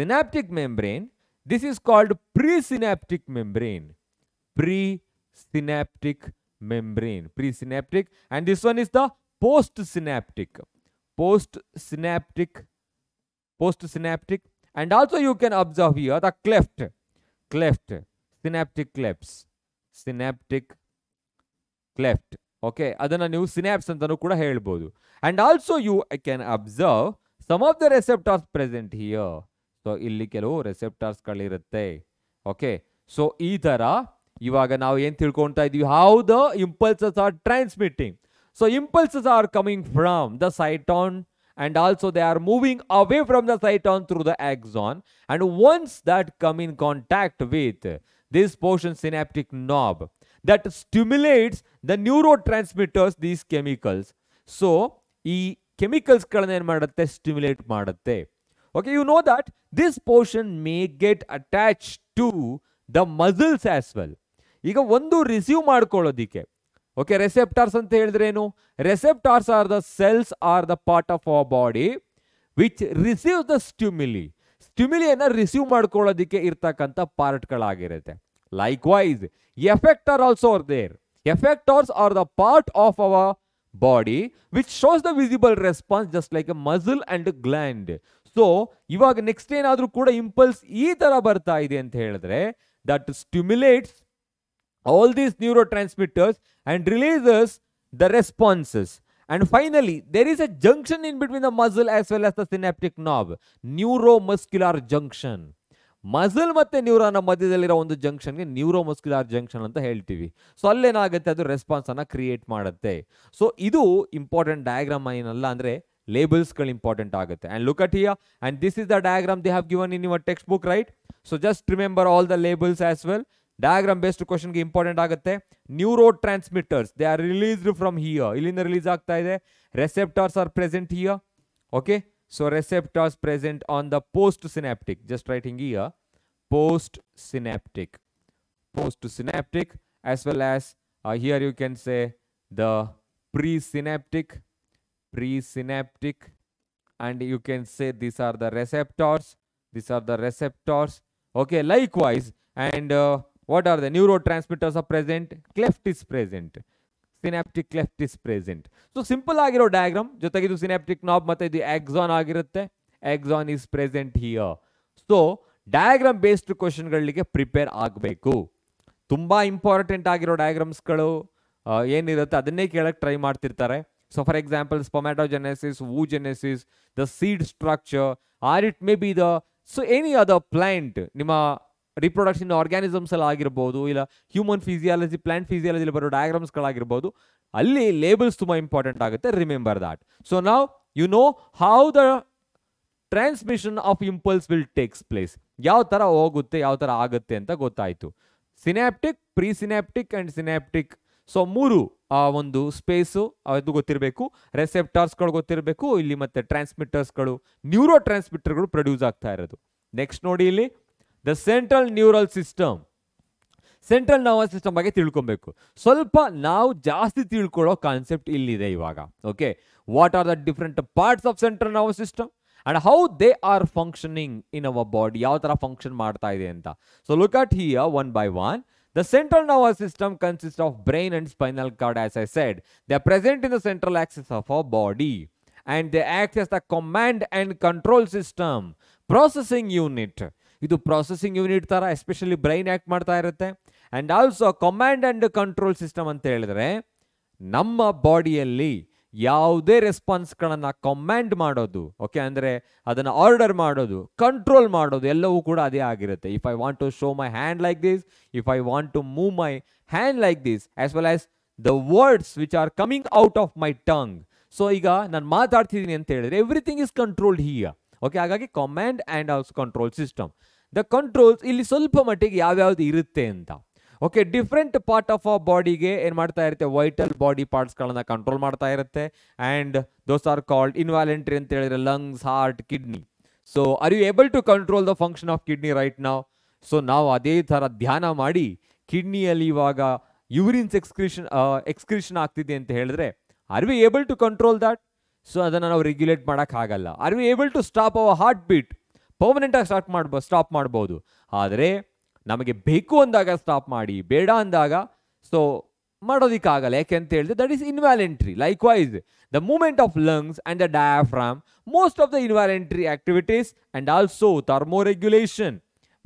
synaptic membrane, this is called pre synaptic membrane, and this one is the post synaptic. And also you can observe here the cleft, synaptic clefts. Okay, adana new synapse antanu kuda helbodu. And also you can observe some of the receptors present here. So illi kelavu receptors kalirutte. Okay, so ee tara ivaga navu en tilkonta idivi how the impulses are transmitting. So impulses are coming from the cyton and also they are moving away from the cyton through the axon, and once that come in contact with this portion synaptic knob, that stimulates the neurotransmitters, these chemicals. So ee chemicals kalanne en madutte, stimulate madutte. Okay, you know that this portion may get attached to the muscles as well. Iga ondu receive madkolodikke. Okay, receptors anta helidre enu? Receptors are the cells or the part of our body which receive the stimuli. Stimuli ana receive madkolodikke irtakanta part kalagirutte. Likewise, effectors also are there. Effectors are the part of our body which shows the visible response, just like a muscle and a gland. So ivaga next enadru kuda impulse ee tara barta ide anta helidre, that stimulates all these neurotransmitters and releases the responses. And finally there is a junction in between the muscle as well as the synaptic knob, neuromuscular junction. Muscle ಮತ್ತು ನ್ಯೂರಾನ ಮಧ್ಯದಲ್ಲಿರೋ ಒಂದು ಜಂಕ್ಷನ್ಗೆ ನ್ಯೂರೋಮಸ್ಕ್ಯುಲಾರ್ junction ಅಂತ ಹೇಳ್ತೀವಿ. So ಅಲ್ಲೇನಾಗುತ್ತೆ, ಅದು ರೆಸ್ಪಾನ್ಸನ್ನು create ಮಾಡುತ್ತೆ. So ಇದು ಇಂಪಾರ್ಟೆಂಟ್ ಡಯಾಗ್ರಾಮ್ ಏನಲ್ಲ ಅಂದರೆ ಲೇಬಲ್ಸ್ಗಳು ಇಂಪಾರ್ಟೆಂಟ್ ಆಗುತ್ತೆ. And look at here, and this is the diagram they have given in your textbook, right? So just remember all the labels as well. Diagram based ಕ್ವಶನ್ಗೆ important ಆಗುತ್ತೆ. Neurotransmitters they are released from here, ಇಲ್ಲಿಂದ release ಆಗ್ತಾ ಇದೆ. Receptors are present here. Okay, so receptors present on the postsynaptic, just writing here postsynaptic, as well as here you can say the presynaptic, and you can say these are the receptors, okay. Likewise, and what are the neurotransmitters are present? Cleft is present, synaptic cleft is present. So simple agiro diagram jotege idu synaptic knob matte idu axon agirutte. Axon is present here. So diagram based question galige prepare agbeku. Tumba important agiro diagrams galu yen irutte adanne kelak try martirtare. So for example, spermatogenesis, oogenesis, the seed structure, or it may be the so any other plant nima reproduction organisms ಎಲ್ಲ ಆಗಿರ್ಬೋದು, ಇಲ್ಲ human physiology, plant ಫಿಸಿಯಾಲಜಿಲಿ ಬರೋ ಡಯಾಗ್ರಾಮ್ಸ್ಗಳಾಗಿರ್ಬೋದು, ಅಲ್ಲಿ labels ತುಂಬ important ಆಗುತ್ತೆ. Remember that. So ನಾವು you know how the transmission of impulse will takes place, ಯಾವ ಥರ ಹೋಗುತ್ತೆ, ಯಾವ ಥರ ಆಗುತ್ತೆ ಅಂತ ಗೊತ್ತಾಯಿತು. Synaptic, presynaptic and synaptic, so ಮೂರು ಆ ಒಂದು ಸ್ಪೇಸು ಅದು ಗೊತ್ತಿರಬೇಕು. ರೆಸೆಪ್ಟರ್ಸ್ಗಳು ಗೊತ್ತಿರಬೇಕು, ಇಲ್ಲಿ ಮತ್ತೆ ಟ್ರಾನ್ಸ್ಮಿಟರ್ಸ್ಗಳು, ನ್ಯೂರೋ ಟ್ರಾನ್ಸ್ಮಿಟರ್ಗಳು ಪ್ರೊಡ್ಯೂಸ್ ಆಗ್ತಾ ಇರೋದು. ನೆಕ್ಸ್ಟ್ ನೋಡಿ ಇಲ್ಲಿ the central neural system, central nervous system ಬಗ್ಗೆ ತಿಳ್ಕೊಬೇಕು. ಸ್ವಲ್ಪ ನಾವು ಜಾಸ್ತಿ ತಿಳ್ಕೊಳ್ಳೋ ಕಾನ್ಸೆಪ್ಟ್ ಇಲ್ಲಿದೆ ಇವಾಗ. Okay, what are the different parts of central nervous system and how they are functioning in our body, ಯಾವ ಥರ ಫಂಕ್ಷನ್ ಮಾಡ್ತಾ ಇದೆ ಅಂತ. So look at here one by one. The central nervous system consists of brain and spinal cord, as I said. They are present in the central axis of our body and they act as the command and control system, processing unit. ಇದು processing unit ಥರ especially brain act ಮಾಡ್ತಾ ಇರುತ್ತೆ. And also command and control system ಅಂತ ಹೇಳಿದ್ರೆ, ನಮ್ಮ ಬಾಡಿಯಲ್ಲಿ ಯಾವುದೇ ರೆಸ್ಪಾನ್ಸ್ಗಳನ್ನು command ಮಾಡೋದು, ಓಕೆ, ಅಂದರೆ ಅದನ್ನು ಆರ್ಡರ್ ಮಾಡೋದು, ಕಂಟ್ರೋಲ್ ಮಾಡೋದು, ಎಲ್ಲವೂ ಕೂಡ ಅದೇ ಆಗಿರುತ್ತೆ. If I want to show my hand like this, if I want to move my hand like this, as well as the words which are coming out of my tongue. So ಈಗ ನಾನು ಮಾತಾಡ್ತಿದ್ದೀನಿ ಅಂತ ಹೇಳಿದ್ರೆ everything is controlled here. Okay, ಹಾಗಾಗಿ command and also control system. The controls ಇಲ್ಲಿ ಸ್ವಲ್ಪ ಮಟ್ಟಿಗೆ ಯಾವ್ಯಾವ್ದು ಇರುತ್ತೆ ಅಂತ. Okay, different part of our ಬಾಡಿಗೆ ಏನು ಮಾಡ್ತಾ ಇರುತ್ತೆ, ವೈಟಲ್ ಬಾಡಿ ಪಾರ್ಟ್ಸ್ಗಳನ್ನು ಕಂಟ್ರೋಲ್ ಮಾಡ್ತಾ ಇರುತ್ತೆ. And those are called involuntary ಅಂತ ಹೇಳಿದರೆ lungs, heart, kidney. So are you able to control the function of kidney right ನಾವು? ಸೊ ನಾವು ಅದೇ ಥರ ಧ್ಯಾನ ಮಾಡಿ ಕಿಡ್ನಿಯಲ್ಲಿ ಇವಾಗ ಯೂರಿನ್ಸ್ ಎಕ್ಸ್ಕ್ರಿಷನ್ ಆಗ್ತಿದೆ ಅಂತ ಹೇಳಿದ್ರೆ, are we able to control that? So ಅದನ್ನು ನಾವು ರೆಗ್ಯುಲೇಟ್ ಮಾಡೋಕ್ಕಾಗಲ್ಲ. Are we able to stop our heartbeat? ಪರ್ಮನೆಂಟಾಗಿ ಸ್ಟಾಪ್ ಮಾಡ್ಬೋದು, ಆದರೆ ನಮಗೆ ಬೇಕು ಅಂದಾಗ ಸ್ಟಾಪ್ ಮಾಡಿ, ಬೇಡ ಅಂದಾಗ ಸೊ ಮಾಡೋದಕ್ಕಾಗಲ್ಲ. ಯಾಕೆ ಅಂತ ಹೇಳಿದ್ರೆ that is involuntary. Likewise the movement of lungs and the diaphragm, most of the involuntary activities. And also thermoregulation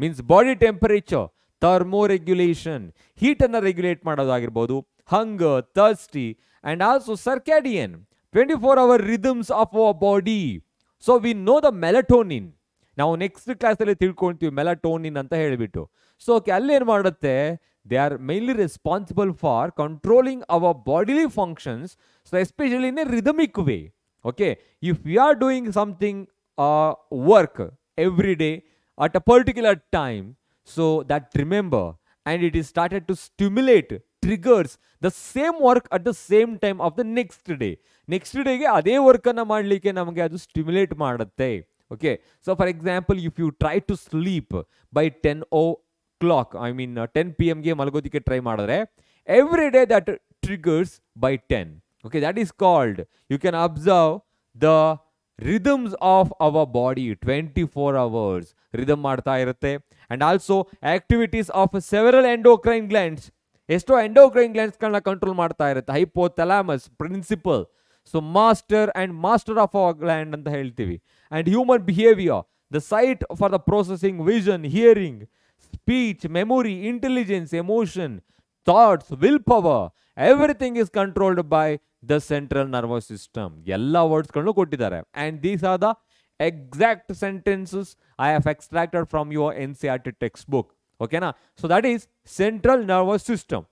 means body temperature, thermoregulation, ಹೀಟನ್ನು ರೆಗ್ಯುಲೇಟ್ ಮಾಡೋದಾಗಿರ್ಬೋದು, hunger, thirsty and also circadian, 24-hour rhythms of our body. So we know the melatonin. Now next class we will know melatonin anta helibittu. So they are mainly responsible for controlling our bodily functions, so especially in a rhythmic way. Okay, if we are doing something work every day at a particular time, so that remember, and it is started to stimulate, triggers the same work at the same time of the next day. Next day ge adhe work anna madlike namage adu stimulate madutte. Okay, so for example, if you try to sleep by 10 o'clock, I mean 10 p.m. ge malgodike try madadre, every day that triggers by 10. Okay, that is called, you can observe the rhythms of our body, 24 hours rhythm madta irutte, and also activities of several endocrine glands. Esto endocrine glands kalna control madta irutte, hypothalamus principle. So master of our gland anta heltivi. And human behavior, the site for the processing vision, hearing, speech, memory, intelligence, emotion, thoughts, willpower, everything is controlled by the central nervous system. Ella words kalnu kottidare, and these are the exact sentences I have extracted from your NCERT textbook. Okay na? So that is central nervous system.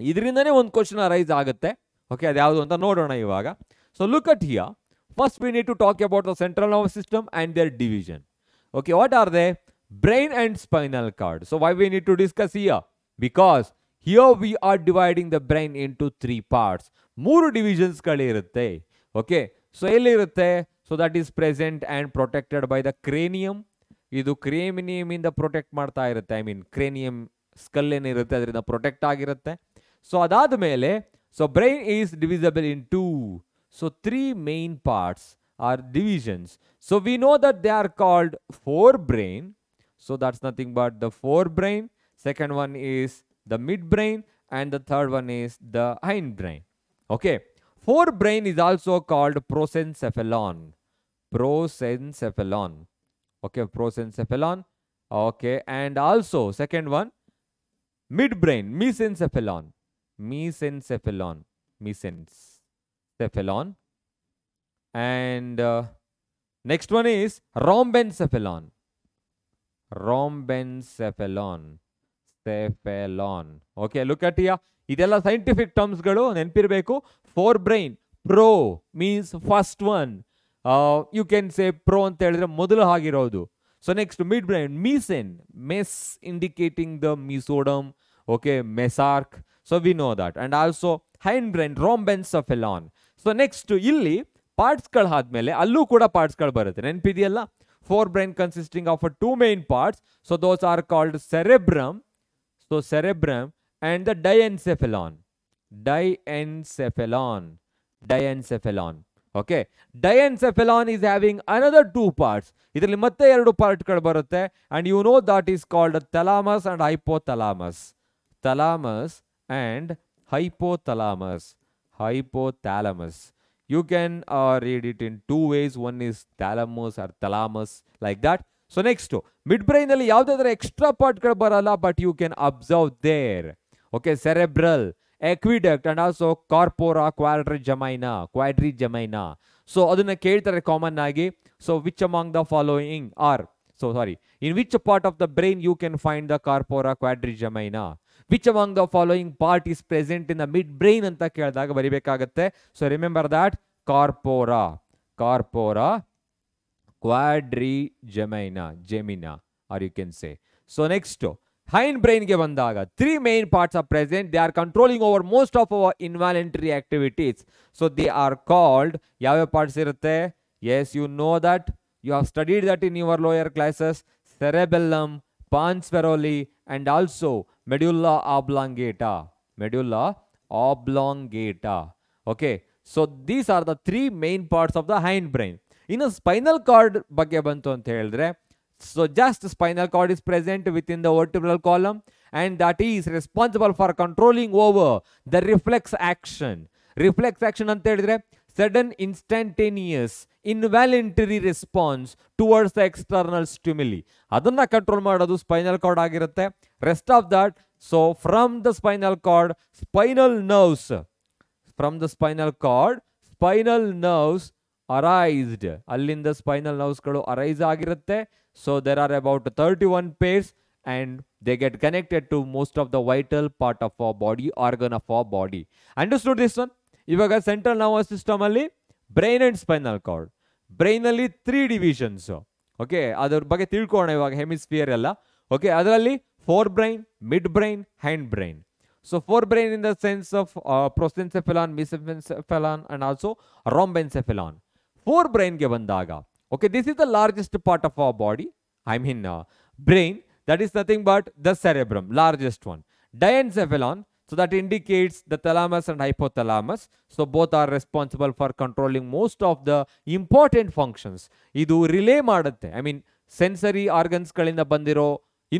Idrindane one question arise agutte. Okay, adu yavadu anta nodona ivaga. So look at here. First we need to talk about the central nervous system and their division. Okay, what are they? Brain and spinal cord. So why we need to discuss here? Because here we are dividing the brain into three parts. Mooru divisions kalirutte. Okay, so elli irutte? So that is present and protected by the cranium. Idu cranium inda protect marta irutte, I mean cranium skull en irutte, adrinda protect agirutte. So adad mele, so brain is divisible in two. So three main parts are divisions. So we know that they are called forebrain. So that's nothing but the forebrain. Second one is the midbrain, and the third one is the hindbrain. Okay, forebrain is also called prosencephalon. Prosencephalon. Okay, prosencephalon. Okay, and also second one, midbrain, mesencephalon. Mesencephalon. Mesencephalon. And next one is rhombencephalon. Rhombencephalon. Cephalon. Okay, look at here. Idella scientific terms galu nenpirbeku. Forebrain. Pro means first one. You can say pro anta helidre modalu hagirodu. So next midbrain, mesen, mes indicating the mesoderm. Okay, mesarch, so we know that. And also hindbrain, rhombencephalon. So next illi parts gal admele allu kuda parts gal barutte, nenpidiyalla? Forebrain consisting of two main parts, so those are called cerebrum, so cerebrum, and the diencephalon. Diencephalon. Diencephalon. Okay, diencephalon is having another two parts. Idralli matte eradu part galu barutte, and you know that is called thalamus and hypothalamus. Thalamus and hypothalamus. Hypothalamus. You can read it in two ways. One is thalamus or thalamus, like that. So next, midbrain alli yavadadra extra part galu baralla, but you can observe there. Okay, cerebral, aqueduct, and also corpora quadrigemina. Quadrigemina. So adunna keltare common agi. So which among the following are, so sorry, in which part of the brain you can find the corpora quadrigemina? Which among the following part is present in the midbrain anta keladaga baribekagutte. So remember that corpora, corpora quadrigemina, gemina, or you can say. So next, hindbrain ke bandaga three main parts are present. They are controlling over most of our involuntary activities. So they are called, yave parts irutte? Yes, you know that. You have studied that in your lower classes. Cerebellum, pansperole, and also medulla oblongata. Medulla oblongata. Okay. So these are the three main parts of the hindbrain. In a spinal cord bagge bantu anta helidre, so just spinal cord is present within the vertebral column, and that is responsible for controlling over the reflex action. Reflex action anta helidre, sudden, instantaneous, involuntary response towards the external stimuli. Adanna control madodu spinal cord agirutte. Rest of that, so from the spinal cord, spinal nerves, from the spinal cord, spinal nerves arised. Allinda spinal nerves kalu arise agirutte. So there are about 31 pairs and they get connected to most of the vital part of our body, organ of our body. Understood this one? Ivaga central nervous system alli brain and spinal cord. Brain alli 3 divisions. Okay, adar bage tilkona ivaga hemisphere alla. Okay, adralli forebrain, midbrain, hindbrain. So forebrain in the sense of prosencephalon, mesencephalon and also rhombencephalon. Forebrain ke bandaga. Okay, this is the largest part of our body. I mean brain. That is nothing but the cerebrum, largest one. Diencephalon. So that indicates the thalamus and hypothalamus. So both are responsible for controlling most of the important functions. Idu relay madutte. I mean sensory organs kalinda bandiro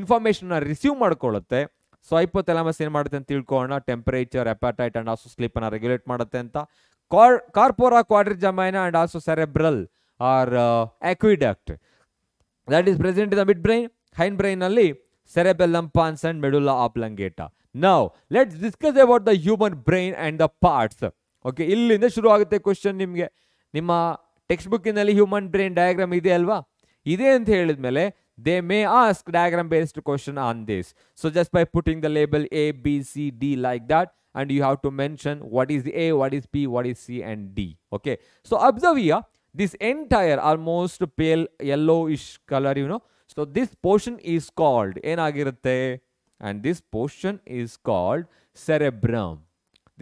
information na receive madkolutte. So hypothalamus ಏನು ಮಾಡುತ್ತೆ ಅಂತ ತಿಳ್ಕೊಳ್ಳೋಣ. Temperature, appetite and also sleep ಅನ್ನು regulate ಮಾಡುತ್ತೆ ಅಂತ. Corpora quadrigemina and also cerebral or aqueduct that is present in the mid brain. Hind brain ಅಲ್ಲಿ cerebellum pons and medulla oblongata. Now let's discuss about the human brain and the parts. Okay, ಇಲ್ಲಿಂದ ಶುರು ಆಗುತ್ತೆ question ನಿಮಗೆ. ನಿಮ್ಮ text ಬುಕ್ಕಿನಲ್ಲಿ human brain diagram ಇದೆ ಅಲ್ವಾ? ಇದೆ ಅಂತ ಹೇಳಿದ್ಮೇಲೆ they may ask diagram based question on this. So just by putting the label A, B, C, D like that, and you have to mention what is A, what is B, what is C and D. Okay. So observe here, this entire almost pale yellowish color, you know. So this portion is called enagirutte, and this portion is called cerebrum.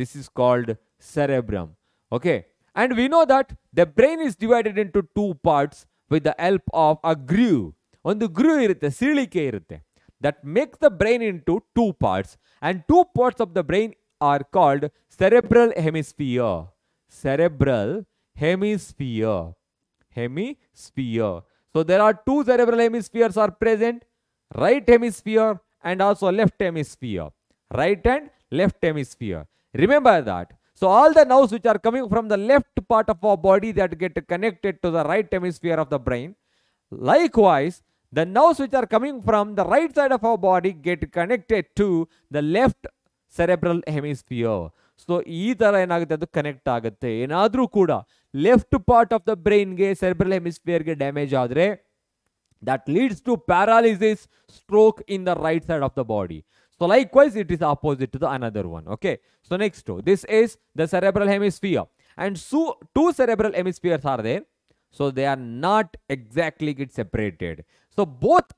This is called cerebrum. Okay. And we know that the brain is divided into 2 parts with the help of a groove. ಒಂದು ಗ್ರೂ ಇರುತ್ತೆ, ಸೀಳಿಕೆ ಇರುತ್ತೆ. That makes the brain into 2 parts and 2 parts of the brain are called cerebral hemisphere. Cerebral hemisphere, hemisphere. So there are 2 cerebral hemispheres are present, right hemisphere and also left hemisphere. Right and left hemisphere. Remember that. So all the nerves which are coming from the left part of our body that get connected to the right hemisphere of the brain. Likewise, the nerves which are coming from the right side of our body get connected to the left cerebral hemisphere. So, ee tara enagutte adu connect agutte. Enadru kuda left part of the brain ge, cerebral hemisphere ge damage aadre, that leads to paralysis, stroke in the right side of the body. So likewise, it is opposite to the another one. Okay. So next, this is the cerebral hemisphere, and so 2 cerebral hemispheres are there. So they are not exactly get separated. So both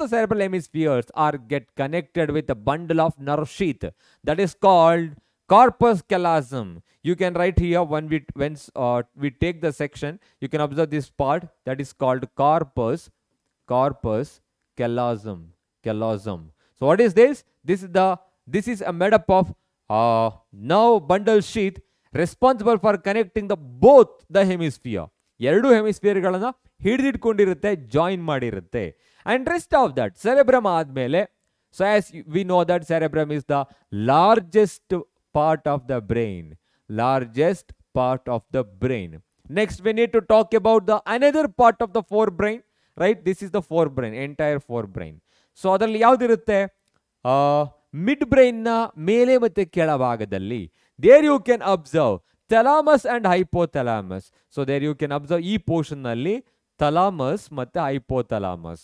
the cerebral hemispheres are get connected with a bundle of nerve sheath that is called corpus callosum. You can write here when we take the section, you can observe this part that is called corpus callosum. Callosum. So what is this? This is a made up of nerve bundle sheath responsible for connecting the both the hemisphere. 2 ಹೆಮಿಸ್ಫಿಯರ್ಗಳನ್ನು ಹಿಡಿದಿಟ್ಕೊಂಡಿರುತ್ತೆ, join ಮಾಡಿರುತ್ತೆ. And rest of that cerebrum ಆದಮೇಲೆ, so as we know that cerebrum is the largest part of the brain. Largest part of the brain. Next we need to talk about the another part of the four brain. Right, this is the four brain, entire four brain. So ಅದರಲ್ಲಿ ಯಾವುದಿರುತ್ತೆ? Mid ಬ್ರೈನ್ನ ಮೇಲೆ ಮತ್ತು ಕೆಳಭಾಗದಲ್ಲಿ there you can observe thalamus and hypothalamus. So there you can observe ಈ ಪೋರ್ಷನ್ನಲ್ಲಿ thalamus ಮತ್ತು hypothalamus.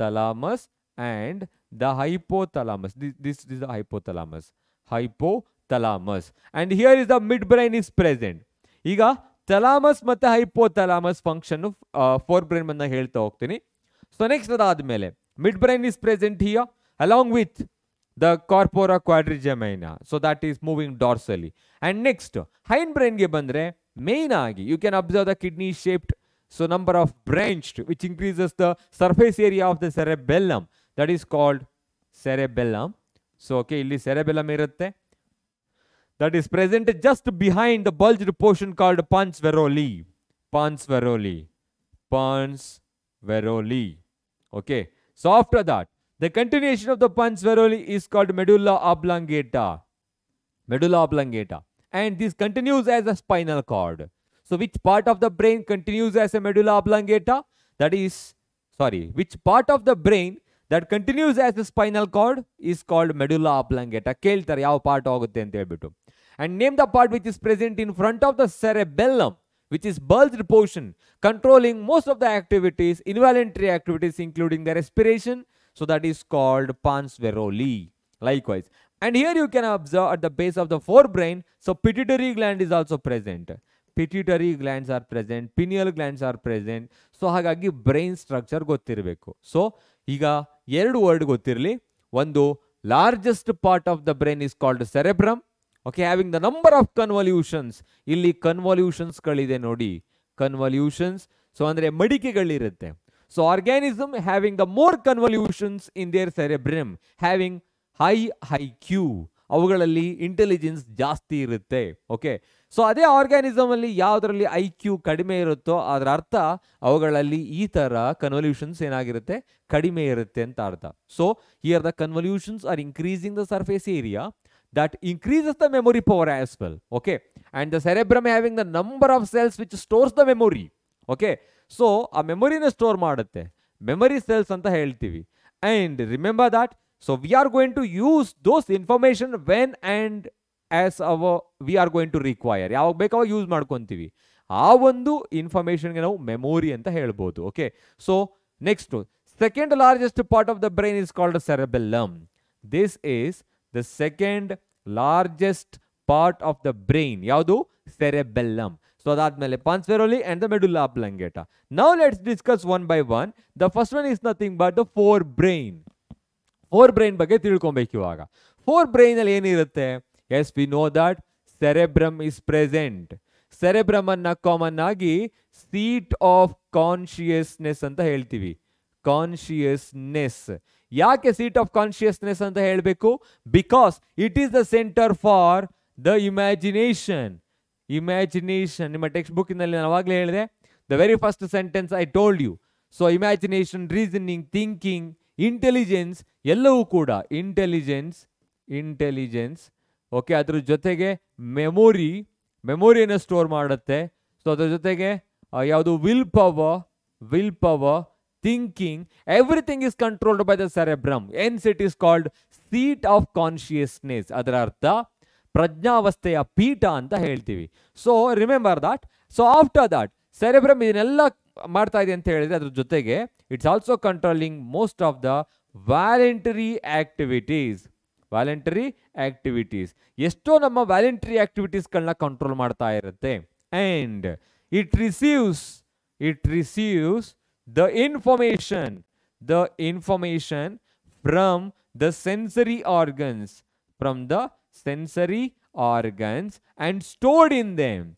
Thalamus and the hypothalamus. This is the hypothalamus. Hypothalamus and here is the mid brain is present. ಈಗ thalamus ಮತ್ತು hypothalamus function four brain ಅನ್ನ ಹೇಳ್ತಾ ಹೋಗ್ತೀನಿ. So next ಅದಾದಮೇಲೆ mid brain is present here along with the corpora quadrigemina, so that is moving dorsally. And next hind brain ge bandre main agi you can observe the kidney shaped, so number of branched which increases the surface area of the cerebellum, that is called cerebellum. So okay, illi cerebellum irutte, that is present just behind the bulged portion called pons viroli. Pons viroli, pons viroli. Okay, so after that the continuation of the pons viroli is called medulla oblongata. Medulla oblongata. And this continues as a spinal cord. So which part of the brain continues as a medulla oblongata? That is, sorry, which part of the brain that continues as a spinal cord is called medulla oblongata. Keltare yav part agutte anta helbitu. and name the part which is present in front of the cerebellum, which is bulged portion, controlling most of the activities, involuntary activities, including the respiration. So that is called panspermia. Likewise. And here you can observe at the base of the forebrain, so pituitary gland is also present. Pituitary glands are present, pineal glands are present. So hagagi brain structure gottirbeku. So higa yerdu word gottirli. Ondu largest part of the brain is called cerebrum. Okay, having the number of convolutions. Illi convolutions kalide nodi. Convolutions. So andre madike galirutte. So organism having the more convolutions in their cerebrum, having high IQ. Avagalali intelligence ಜಾಸ್ತಿ ಇರುತ್ತೆ. Okay. So ಅದೇ organism ಅಲ್ಲಿ ಯಾವುದರಲ್ಲಿ IQ ಕಡಿಮೆ ಇರುತ್ತೋ ಅದರ ಅರ್ಥ ಅವುಗಳಲ್ಲಿ ಈ ತರ convolutions ಏನಾಗಿರುತ್ತೆ ಕಡಿಮೆ ಇರುತ್ತೆ ಅಂತ ಅರ್ಥ. So here the convolutions are increasing the surface area that increases the memory power as well. Okay. And the cerebrum having the number of cells which stores the memory. Okay. So ಆ ಮೆಮೊರಿನ store ಮಾಡುತ್ತೆ. Memory cells ಅಂತ ಹೇಳ್ತೀವಿ. And remember that. So we are going to use those information when and as our we are going to require. Yavag bekav use madkontivi. Aa ondu information ge navu memory anta helabodu. Okay. So next, second largest part of the brain is called cerebellum. This is the second largest part of the brain. Yavadu cerebellum. So that mele panspermia and the medulla oblongata. Now let's discuss one by one. The first one is nothing but the forebrain. Forebrain ಬಗ್ಗೆ ತಿಳ್ಕೊಬೇಕು ಇವಾಗ. Forebrain ಅಲ್ಲಿ ಏನಿರುತ್ತೆ? Yes, we know that cerebrum is present. Cerebrum ಅನ್ನ common ಆಗಿ seat of consciousness ಅಂತ ಹೇಳ್ತೀವಿ. Consciousness. ಯಾಕೆ seat of consciousness ಅಂತ ಹೇಳಬೇಕು? Because it is the center for the imagination. Imagination. ನಿಮ್ಮ ಟೆಕ್ಸ್ಟ್ ಬುಕ್ ನಲ್ಲಿ ನಾನು ಆಗಲೇ ಹೇಳಿದೆ. The very first sentence I told you. So imagination, reasoning, thinking, intelligence, ಎಲ್ಲವೂ ಕೂಡ ಇಂಟೆಲಿಜೆನ್ಸ್ ಓಕೆ, ಅದರ ಜೊತೆಗೆ ಮೆಮೊರಿಯನ್ನು ಸ್ಟೋರ್ ಮಾಡುತ್ತೆ. ಸೊ ಅದರ ಜೊತೆಗೆ ಯಾವುದು will power, thinking, everything is controlled by the cerebrum. Hence it is called seat of consciousness. ಅದರ ಅರ್ಥ ಪ್ರಜ್ಞಾವಸ್ಥೆಯ ಪೀಠ ಅಂತ ಹೇಳ್ತೀವಿ. So remember that. So after that cerebrum ಇದನ್ನೆಲ್ಲ ಮಾಡ್ತಾ ಇದೆ ಅಂತ ಹೇಳಿದ್ರೆ ಅದ್ರ ಜೊತೆಗೆ it's also controlling most of the voluntary activities. ಎಷ್ಟೋ ನಮ್ಮ ವ್ಯಾಲೆಂಟರಿ ಆಕ್ಟಿವಿಟೀಸ್ಗಳನ್ನ ಕಂಟ್ರೋಲ್ ಮಾಡ್ತಾ ಇರುತ್ತೆ. And it receives the information from the sensory organs and stored in them.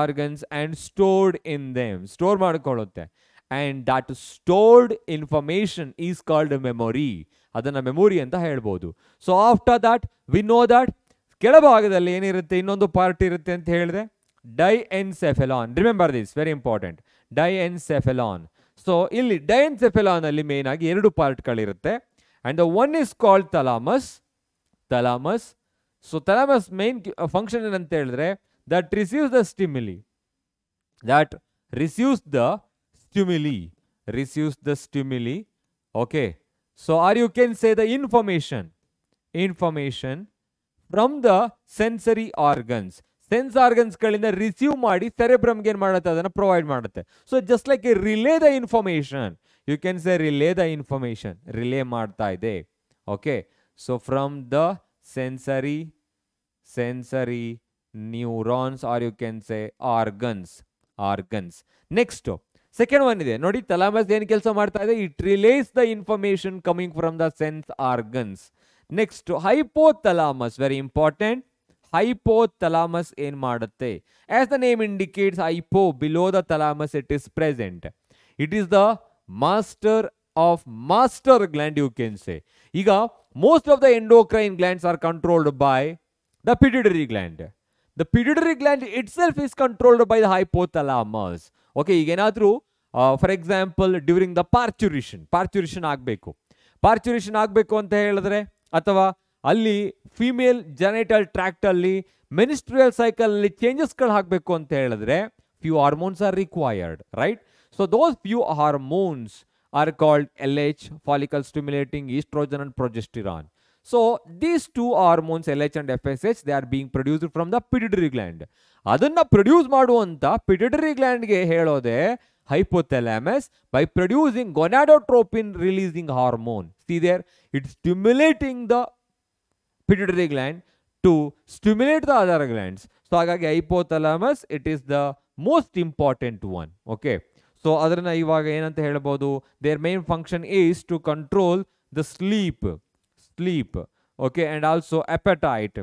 Organs and stored in them. Store ಮಾಡ್ಕೊಳ್ಳುತ್ತೆ. And that stored information is called memory. ಅದನ್ನ memory ಅಂತ ಹೇಳ್ಬೋದು. So after that we know that ಕೆಳಭಾಗದಲ್ಲಿ ಏನಿರುತ್ತೆ, ಇನ್ನೊಂದು part ಇರುತ್ತೆ ಅಂತ ಹೇಳಿದ್ರೆ diencephalon. Remember this, very important, diencephalon. So ಇಲ್ಲಿ ಡೈಎನ್ಸೆಫಲಾನ್ ಅಲ್ಲಿ ಮೇನ್ ಆಗಿ ಎರಡು ಪಾರ್ಟ್ಗಳಿರುತ್ತೆ. And the one is called thalamus. So thalamus main function ಏನಂತ ಹೇಳಿದ್ರೆ that receives the stimuli. Okay, so or you can say the information from the sense organs kalinda receive maadi cerebrum ge en madutte adanna provide madutte. So just like a relay the information, you can say relay madta ide. Okay, so from the sensory neurons, or you can say organs. Next, second one ide nodi. Thalamus yen kelsa martta ide, it relays the information coming from the sense organs. Next, hypothalamus, very important. Hypothalamus en madutte, as the name indicates, hypo, below the thalamus it is present. It is the master of master gland, you can say. Iga most of the endocrine glands are controlled by the pituitary gland. The pituitary gland itself is controlled by the hypothalamus. Okay, igenadru for example during the parturition agbeku anta helidre, athava alli female genital tract alli menstrual cycle alli changes galu agbeku anta helidre, few hormones are required, right? So those few hormones are called LH, follicle stimulating estrogen and progesterone. So these two hormones, LH and FSH, they are being produced from the pituitary gland. Adanna produce maduvantu pituitary gland ge helode hypothalamus by producing gonadotropin releasing hormone. See there, it's stimulating the pituitary gland to stimulate the other glands. So hagagi hypothalamus, it is the most important one. Okay, so adarna ivaga enanta helabodu, their main function is to control the sleep, okay, and also appetite,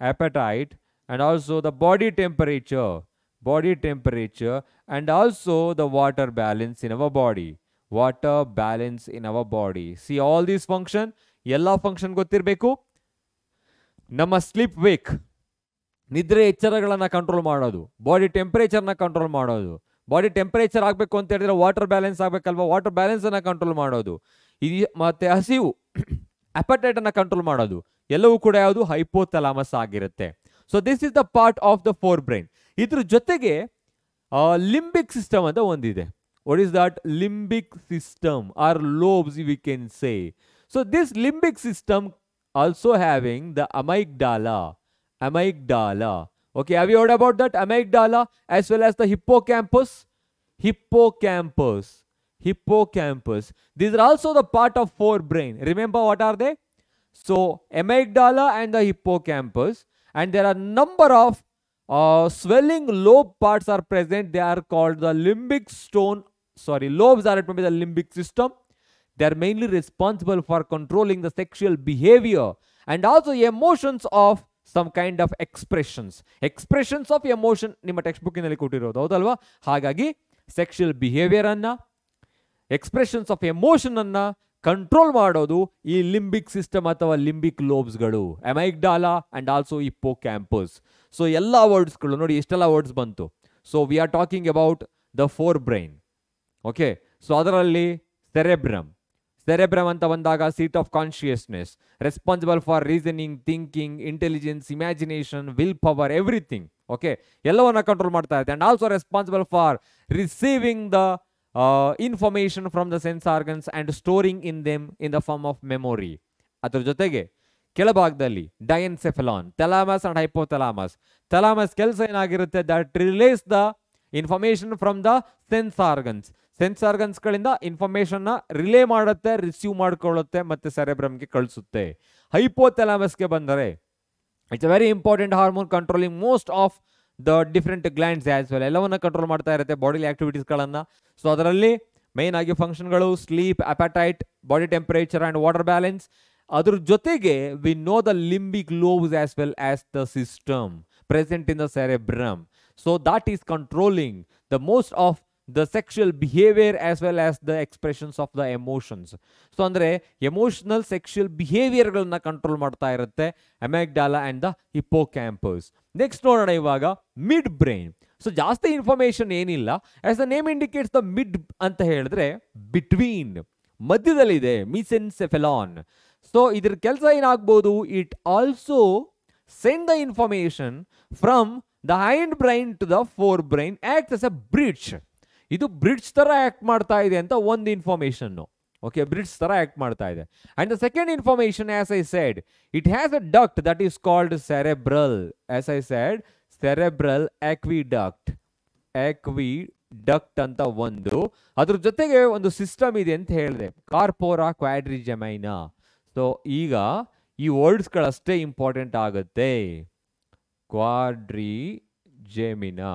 and also the body temperature, and also the water balance in our body. See, all these function, ella function gottirbeku. Namma sleep wake, nidre echaragalana control madodu, body temperature na control madodu. Body temperature agbeku anta helidre water balance agbekalva, water balance na control madodu. Idi matte hasivu appetite na control madodu, ellavu kuda yaudu hypothalamus agirutte. So this is the part of the forebrain. Idru jotege limbic system anta ondide. What is that? Limbic system or lobes, we can say. So this limbic system also having the amygdala. Okay, have you heard about that amygdala, as well as the hippocampus. These are also the part of forebrain. Remember what are they? So amygdala and the hippocampus, and there are number of swelling lobe parts are present. They are called the lobes are it may be the limbic system. They are mainly responsible for controlling the sexual behavior and also emotions of some kind of expressions of emotion. Nimma textbook inalli kotirodu haudalva, hagagi sexual behavior anna, expressions of emotion anna control ಮಾಡೋದು ಈ limbic system ಅಥವಾ limbic ಲೋಬ್ಸ್ಗಳು, amygdala and also hippocampus. So ಎಲ್ಲ ವರ್ಡ್ಸ್ಗಳು ನೋಡಿ, ಎಷ್ಟೆಲ್ಲ words ಬಂತು. So we are talking about the four brain. Okay, so ಅದರಲ್ಲಿ ಸೆರೆಬ್ರಮ್ ಅಂತ ಬಂದಾಗ seat of consciousness, responsible for reasoning, thinking, intelligence, imagination, will power, everything. Okay, ಎಲ್ಲವನ್ನು ಕಂಟ್ರೋಲ್ ಮಾಡ್ತಾ ಇರುತ್ತೆ. And also responsible for receiving the information from the sense organs and storing in them in the form of memory. ಅದರ ಜೊತೆಗೆ ಕೆಳಭಾಗದಲ್ಲಿ diencephalon, thalamus and hypothalamus. Thalamus ಕೆಲಸ ಏನಾಗಿರುತ್ತೆ? That relays the information from the sense ಆರ್ಗನ್ಸ್ಗಳಿಂದ ಇನ್ಫಾರ್ಮೇಶನ್ನ relay ಮಾಡುತ್ತೆ, receive ಮಾಡ್ಕೊಳ್ಳುತ್ತೆ ಮತ್ತು ಸೆರೆಬ್ರಮ್ಗೆ ಕಳಿಸುತ್ತೆ. ಹೈಪೋಥಾಲಮಸ್ಗೆ ಬಂದರೆ it's a very important hormone controlling most of the different glands as well. ಎಲ್ಲವನ್ನ ಕಂಟ್ರೋಲ್ ಮಾಡ್ತಾ ಇರುತ್ತೆ, ಬಾಡಿಲಿ ಆಕ್ಟಿವಿಟೀಸ್ಗಳನ್ನು. ಸೊ ಅದರಲ್ಲಿ ಮೇನ್ ಆಗಿ ಫಂಕ್ಷನ್ಗಳು sleep, appetite, body temperature and water balance. ಅದ್ರ ಜೊತೆಗೆ we know the limbic lobes as well as the system present in the cerebrum. So that is controlling the most of the sexual behavior as well as the expressions of the emotions. So andre emotional sexual behavior galanna control martta irutte amygdala and the hippocampus. Next nodona ivaga midbrain. So jaasti information enilla, as the name indicates, the mid anta helidre between, madhyadalli ide mesencephalon. So idr kelsa en agbodu, it also send the information from the hindbrain to the forebrain, acts as a bridge. ಇದು bridge ಥರ act ಮಾಡ್ತಾ ಇದೆ ಅಂತ ಒಂದು ಇನ್ಫಾರ್ಮೇಷನ್ನು. Okay, bridge ಥರ act ಮಾಡ್ತಾ ಇದೆ. And the second information, as I said, it has a duct that is called cerebral. As I said, cerebral aqueduct ಅಂತ ಒಂದು. ಅದ್ರ ಜೊತೆಗೆ ಒಂದು ಸಿಸ್ಟಮ್ ಇದೆ ಅಂತ ಹೇಳಿದೆ, ಕಾರ್ಪೋರಾ ಕ್ವಾಡ್ರಿಜಮೈನಾ. ಸೊ ಈಗ ಈ ವರ್ಡ್ಸ್ಗಳಷ್ಟೇ ಇಂಪಾರ್ಟೆಂಟ್ ಆಗುತ್ತೆ, ಕ್ವಾಡ್ರಿಜೆಮಿನಾ.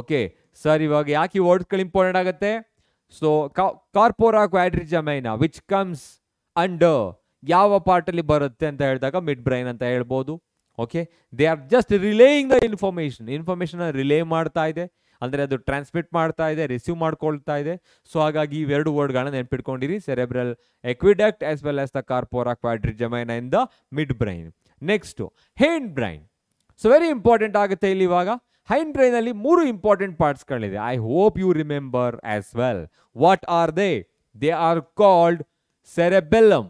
ಓಕೆ ಸರ್, ಇವಾಗ ಯಾಕೆ ಈ ವರ್ಡ್ಸ್ಗಳು ಇಂಪಾರ್ಟೆಂಟ್ ಆಗುತ್ತೆ? So corpora quadrigemina which comes under, ಯಾವ ಪಾರ್ಟಲ್ಲಿ ಬರುತ್ತೆ ಅಂತ ಹೇಳಿದಾಗ ಮಿಡ್ ಬ್ರೈನ್ ಅಂತ ಹೇಳ್ಬೋದು. Okay, they are just relaying the information relay ಮಾಡ್ತಾ ಇದೆ, ಅಂದರೆ ಅದು ಟ್ರಾನ್ಸ್ಮಿಟ್ ಮಾಡ್ತಾ ಇದೆ, ರಿಸೀವ್ ಮಾಡ್ಕೊಳ್ತಾ ಇದೆ. ಸೊ ಹಾಗಾಗಿ ಇವೆರಡು ವರ್ಡ್ಗಳನ್ನ ನೆನ್ಪಿಟ್ಕೊಂಡಿರಿ, cerebral aqueduct as well as the corpora quadrigemina in the mid brain. Next hind brain. So very important ಆಗುತ್ತೆ ಇಲ್ಲಿ ಇವಾಗ. ಹೈಂಡ್ ಬ್ರೈನಲ್ಲಿ ಮೂರು ಇಂಪಾರ್ಟೆಂಟ್ ಪಾರ್ಟ್ಸ್ಗಳಿದೆ. I hope you remember as well. What are they? They are called cerebellum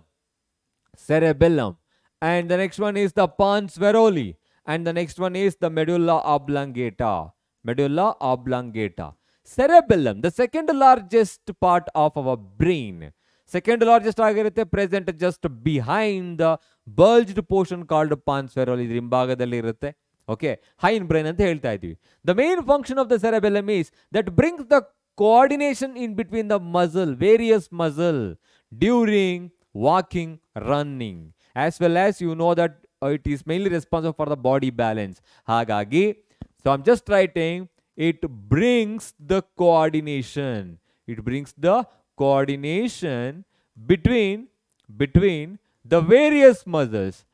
and the next one is the pons varolii and the next one is the medulla oblongata. Cerebellum, the second largest part of our brain. Second largest ಆಗಿರುತ್ತೆ, present just behind the bulged portion called panspermal, ಇದರ ಹಿಂಭಾಗದಲ್ಲಿ ಇರುತ್ತೆ. Okay, hind brain ಅಂತ ಹೇಳ್ತಾ ಇದೀವಿ. The main function of the cerebellum is that brings the coordination in between the muscle, various muscle during walking, running, as well as you know that it is mainly responsible for the body balance. Hagagi, so I'm just writing it brings the coordination. It brings the coordination between the various muscles,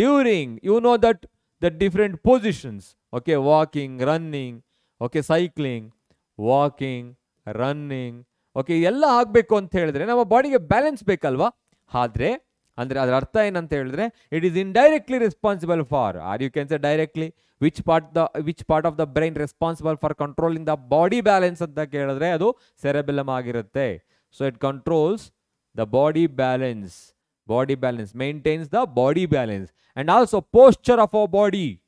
during, you know, that the different positions. Okay, walking, running, okay, cycling, walking, running, okay, ella agbeku anta helidre nama body ge balance bekalva. Hadre andre adar artha en anta helidre it is indirectly responsible for, or you can say directly, which part of the brain responsible for controlling the body balance anta kelidre adu cerebellum agirutte. So it controls the body balance, maintains the body balance, and also posture of our body.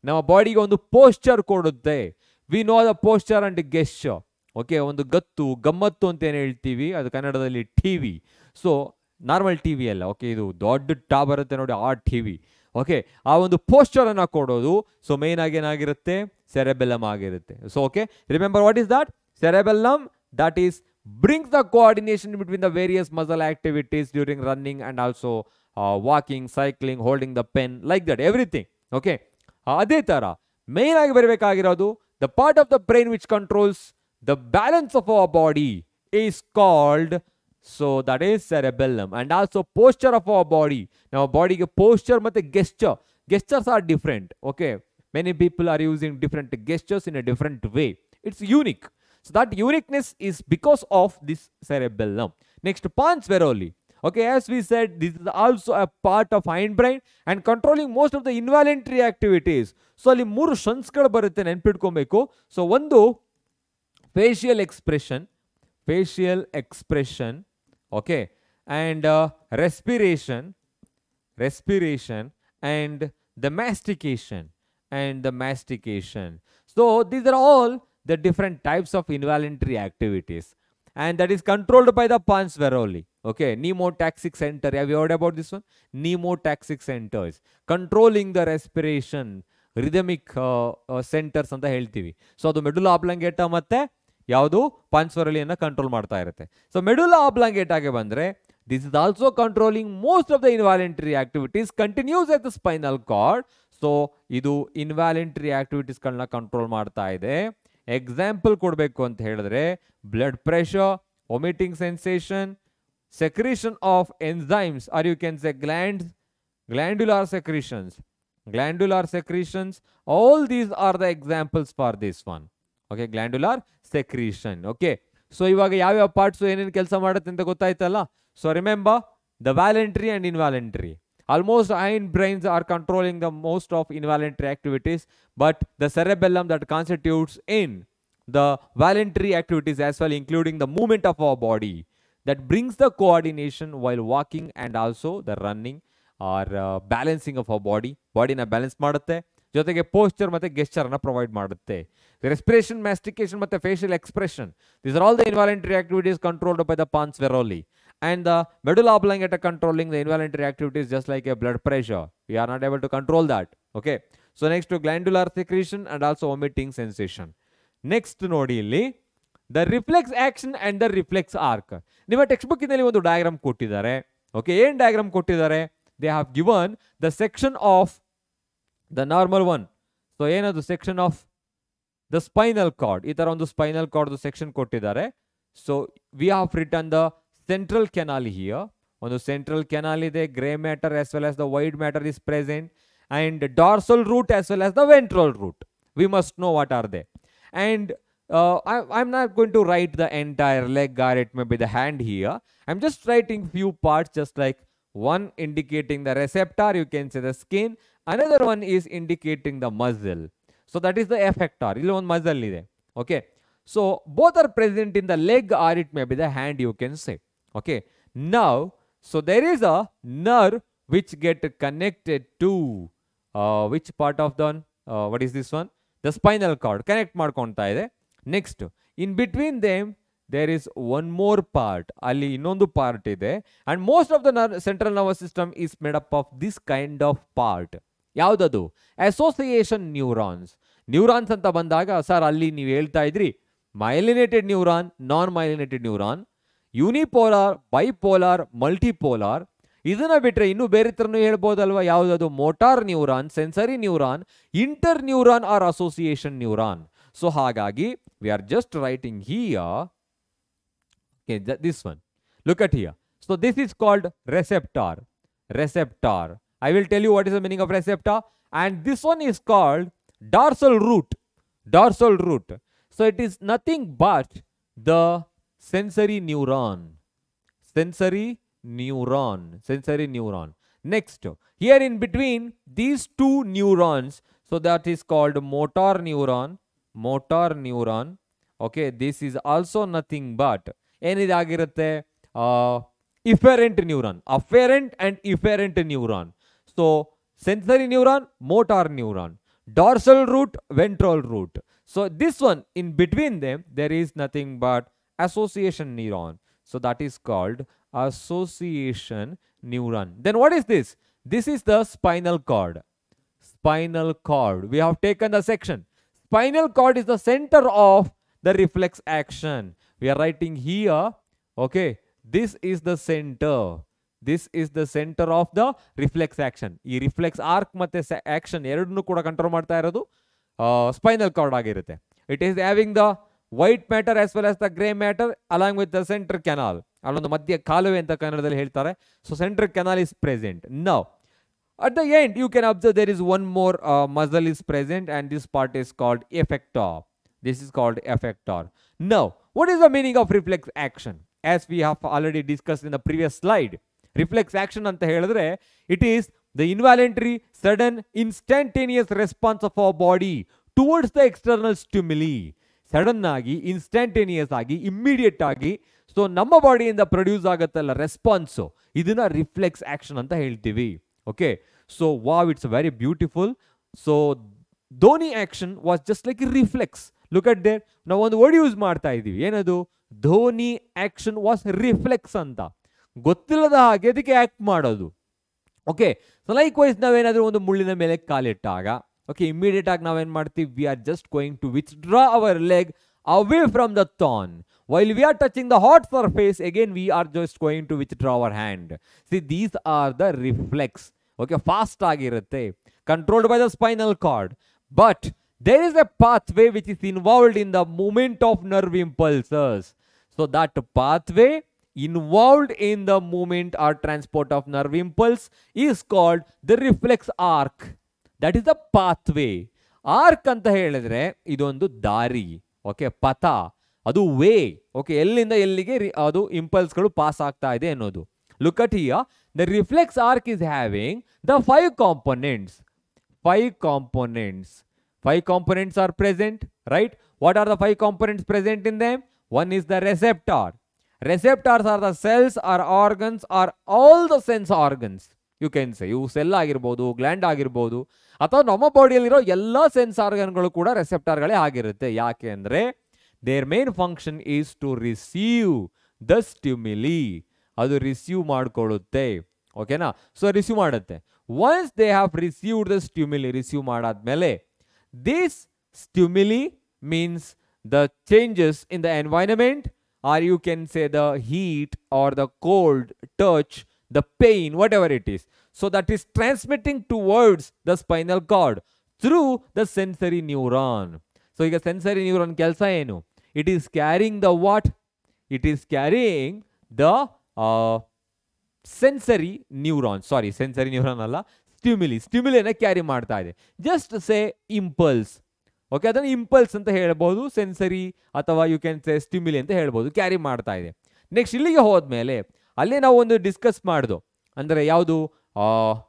Nama body ge ondu posture kodutte. We know the posture and gesture. Okay, ondu gattu gammattu anta en heltivi, adu kannadadalli TV. So normal TV alla, okay, idu dodda tab barutte nodi, ಆ TV. Okay, ಆ ಒಂದು posture ಅನ್ನು ಕೊಡೋದು. So main ಆಗಿ ಏನಾಗಿರುತ್ತೆ, cerebellum ಆಗಿರುತ್ತೆ. So okay, remember what is that cerebellum, that is brings the coordination between the various muscle activities during running and also walking, cycling, holding the pen, like that everything. Okay, ಅದೇ ಥರ main ಆಗಿ ಬರಬೇಕಾಗಿರೋದು the part of the brain which controls the balance of our body is called, so that is cerebellum, and also posture of our body. Now body ke posture matte gestures are different. Okay, many people are using different gestures in a different way. It's unique, so that uniqueness is because of this cerebellum. Next, panspermally. Okay, as we said, this is also a part of hindbrain and controlling most of the involuntary activities. So alli mooru sanskara barutte, nenpidkobeku. So ondu facial expression, okay, and respiration, and the mastication. So these are all the different types of involuntary activities, and that is controlled by the panspermally. Okay, pneumotaxic center, have you heard about this one? Pneumotaxic centers controlling the respiration, rhythmic centers anta heltivi. So adu medulla oblongata matte ಯಾವುದು ಪಾನ್ಸ್ಪೆರಲಿಯನ್ನು control ಮಾಡ್ತಾ ಇರುತ್ತೆ. So medulla ಆಬ್ಲಾಂಗೇಟಾಗೆ ಬಂದರೆ, this is also controlling most of the involuntary activities continues at the spinal cord. So ಇದು involuntary ಆಕ್ಟಿವಿಟೀಸ್ಗಳನ್ನ control ಮಾಡ್ತಾ ಇದೆ. Example ಕೊಡಬೇಕು ಅಂತ ಹೇಳಿದ್ರೆ, blood pressure, vomiting sensation, secretion of enzymes, or you can say glandular secretions, all these are the examples for this one. Okay, glandular secretion. Okay, so ಇವಾಗ ಯಾವ್ಯಾವ parts ಏನೇನು ಕೆಲಸ ಮಾಡುತ್ತೆ ಅಂತ ಗೊತ್ತಾಯ್ತಲ್ಲ. So remember the voluntary and involuntary. Almost ಹೈನ್ brains are controlling the most of involuntary activities, but the cerebellum that constitutes in the voluntary activities as well, including the movement of our body that brings the coordination while walking and also the running or balancing of our ಬಾಡಿನ balance ಮಾಡುತ್ತೆ. ಜೊತೆಗೆ posture ಮತ್ತು ಗೆಸ್ಚರನ್ನು provide ಮಾಡುತ್ತೆ. Respiration, mastication ಮತ್ತು facial expression, these are all the involuntary activities controlled by the pons varolii, and the medulla oblongata controlling the involuntary activities just like a blood pressure. We are not able to control that. Okay, so next glandular secretion and also vomiting sensation. Next ನೋಡಿ ಇಲ್ಲಿ the reflex action and the reflex arc. ನಿಮ್ಮ text ಬುಕ್ಕಿನಲ್ಲಿ ಒಂದು diagram ಕೊಟ್ಟಿದ್ದಾರೆ. Okay, ಏನು diagram ಕೊಟ್ಟಿದ್ದಾರೆ? They have given the section of the normal one. So ಏನದು section of the spinal cord, ಈ ತರ ಒಂದು spinal cord section ಕೊಟ್ಟಿದ್ದಾರೆ. So we have written the central canal here. ಒಂದು central canal ಇದೆ, grey matter as well as the white matter is present, and dorsal root as well as the ventral root. We must know what are they, and I'm not going to write the entire leg, or it may be the hand here. I'm just writing few parts, just like one indicating the receptor, you can say the skin. Another one is indicating the muscle, so that is the effector. Illi one muscle ide. Okay, so both are present in the leg, or it may be the hand, you can say. Okay, now so there is a nerve which get connected to which part of the what is this one? the spinal cord connect ಮಾಡ್ಕೊಂತಾ ಇದೆ. Next in between them there is one more part, ಅಲ್ಲಿ ಇನ್ನೊಂದು part ಇದೆ, and most of the central nervous system is made up of this kind of part. ಯಾವುದದು? association neurons. Neurons ಅಂತ ಬಂದಾಗ sir ಅಲ್ಲಿ ನೀವು ಹೇಳ್ತಾ ಇದ್ರಿ myelinated neuron, non myelinated neuron, unipolar, bipolar, multipolar, ಇದನ್ನ ಬಿಟ್ರೆ ಇನ್ನು ಬೇರೆ ಥರನೂ ಹೇಳ್ಬೋದಲ್ವಾ? ಯಾವುದದು? Motor neuron, sensory neuron, inter neuron or association neuron. So ಹಾಗಾಗಿ we are just writing here. Okay, this one. Look at here. So this is called receptor. Receptor. I will tell you what is the meaning of receptor. And this one is called dorsal root. Dorsal root. So it is nothing but the sensory neuron. Sensory neuron. Sensory neuron. Next, here in between these two neurons, so that is called motor neuron. Motor neuron. Okay, this is also nothing but ಏನಿದಾಗಿರುತ್ತೆ? Efferent neuron, afferent and efferent neuron. So sensory neuron, motor neuron, dorsal root, ventral root. So this one in between them there is nothing but association neuron. So that is called association neuron. Then what is this? This is the spinal cord. Spinal cord. We have taken the section. Spinal cord is the centre of the reflex action. We are writing here, okay, this is the center. This is the center of the reflex action. Ee reflex arc matte action erudnu kuda control martta irodu spinal cord agirutte. It is having the white matter as well as the grey matter along with the central canal. Allondu madhya kaluve anta kannadalli heltare. So central canal is present. Now at the end you can observe there is one more muscle is present, and this part is called effector. This is called effector. Now what is the meaning of reflex action? As we have already discussed in the previous slide, reflex action anta helidre it is the involuntary, sudden, instantaneous response of our body towards the external stimuli. Sudden agi, instantaneous agi, immediate agi, so namma body inda produce aguttalla response, idana reflex action anta heltivi. Okay, so wow, it's very beautiful. So Dhoni action was just like a reflex. Look at there. Now one word use ಮಾಡ್ತಾ ಇದೀವಿ, ಏನದು? Dhoni action was reflex ಅಂತ. ಗೊತ್ತಿಲ್ಲದ ಹಾಗೆ ಅದಕ್ಕೆ act ಮಾಡೋದು. Okay, so like wise ನಾವೇನಾದರೂ ಒಂದು ಮುಳ್ಳಿನ ಮೇಲೆ ಕಾಲಿಟ್ಟಾಗ, ಓಕೆ, ಇಮಿಡಿಯೇಟ್ ಆಗಿ ನಾವೇನು ಮಾಡ್ತೀವಿ? We are just going to withdraw our leg away from the thorn. While we are touching the hot surface, again we are just going to withdraw our hand. See, these are the reflex. Okay, fast ಆಗಿರುತ್ತೆ, controlled by the spinal cord. But there is a pathway which is involved in the movement of nerve impulses. So that pathway involved in the movement or transport of nerve impulse is called the reflex arc. That is the pathway. Arc anta helidre idondu dari, okay, patha, adu way, okay, ellinda ellige adu impulse galu pass aagta ide annodu. Look at here, the reflex arc is having the five components. Five components. Five components are present, right? What are the five components present in them? One is the receptor. Receptors are the cells or organs or all the sense organs. You can say you cell agirbodu, gland agirbodu, athawa namma body alli iro ella sense organ galu kuda receptor gale agirutte. Yake andre their main function is to receive the stimuli. Adu receive madkolutte, okay na? So receive madutte. Once they have received the stimuli, receive madadmele, this stimuli means the changes in the environment, or you can say the heat or the cold, touch, the pain, whatever it is. So that is transmitting towards the spinal cord through the sensory neuron. So you sensory neuron kelsa enu? It is carrying the what? It is carrying the sensory neuron. Sorry, sensory neuron alla. Stimuli, ಸ್ಟಿಮ್ಯುಲಿಯನ್ನು carry ಮಾಡ್ತಾ ಇದೆ. Just say impulse, okay, ಅದನ್ನು impulse ಅಂತ ಹೇಳ್ಬೋದು, sensory ಅಥವಾ you can say stimuli ಅಂತ ಹೇಳ್ಬೋದು, carry ಮಾಡ್ತಾ ಇದೆ. ನೆಕ್ಸ್ಟ್ ಇಲ್ಲಿಗೆ ಹೋದ್ಮೇಲೆ ಅಲ್ಲೇ ನಾವು ಒಂದು ಡಿಸ್ಕಸ್ ಮಾಡಿದ್ವು, ಅಂದರೆ ಯಾವುದು?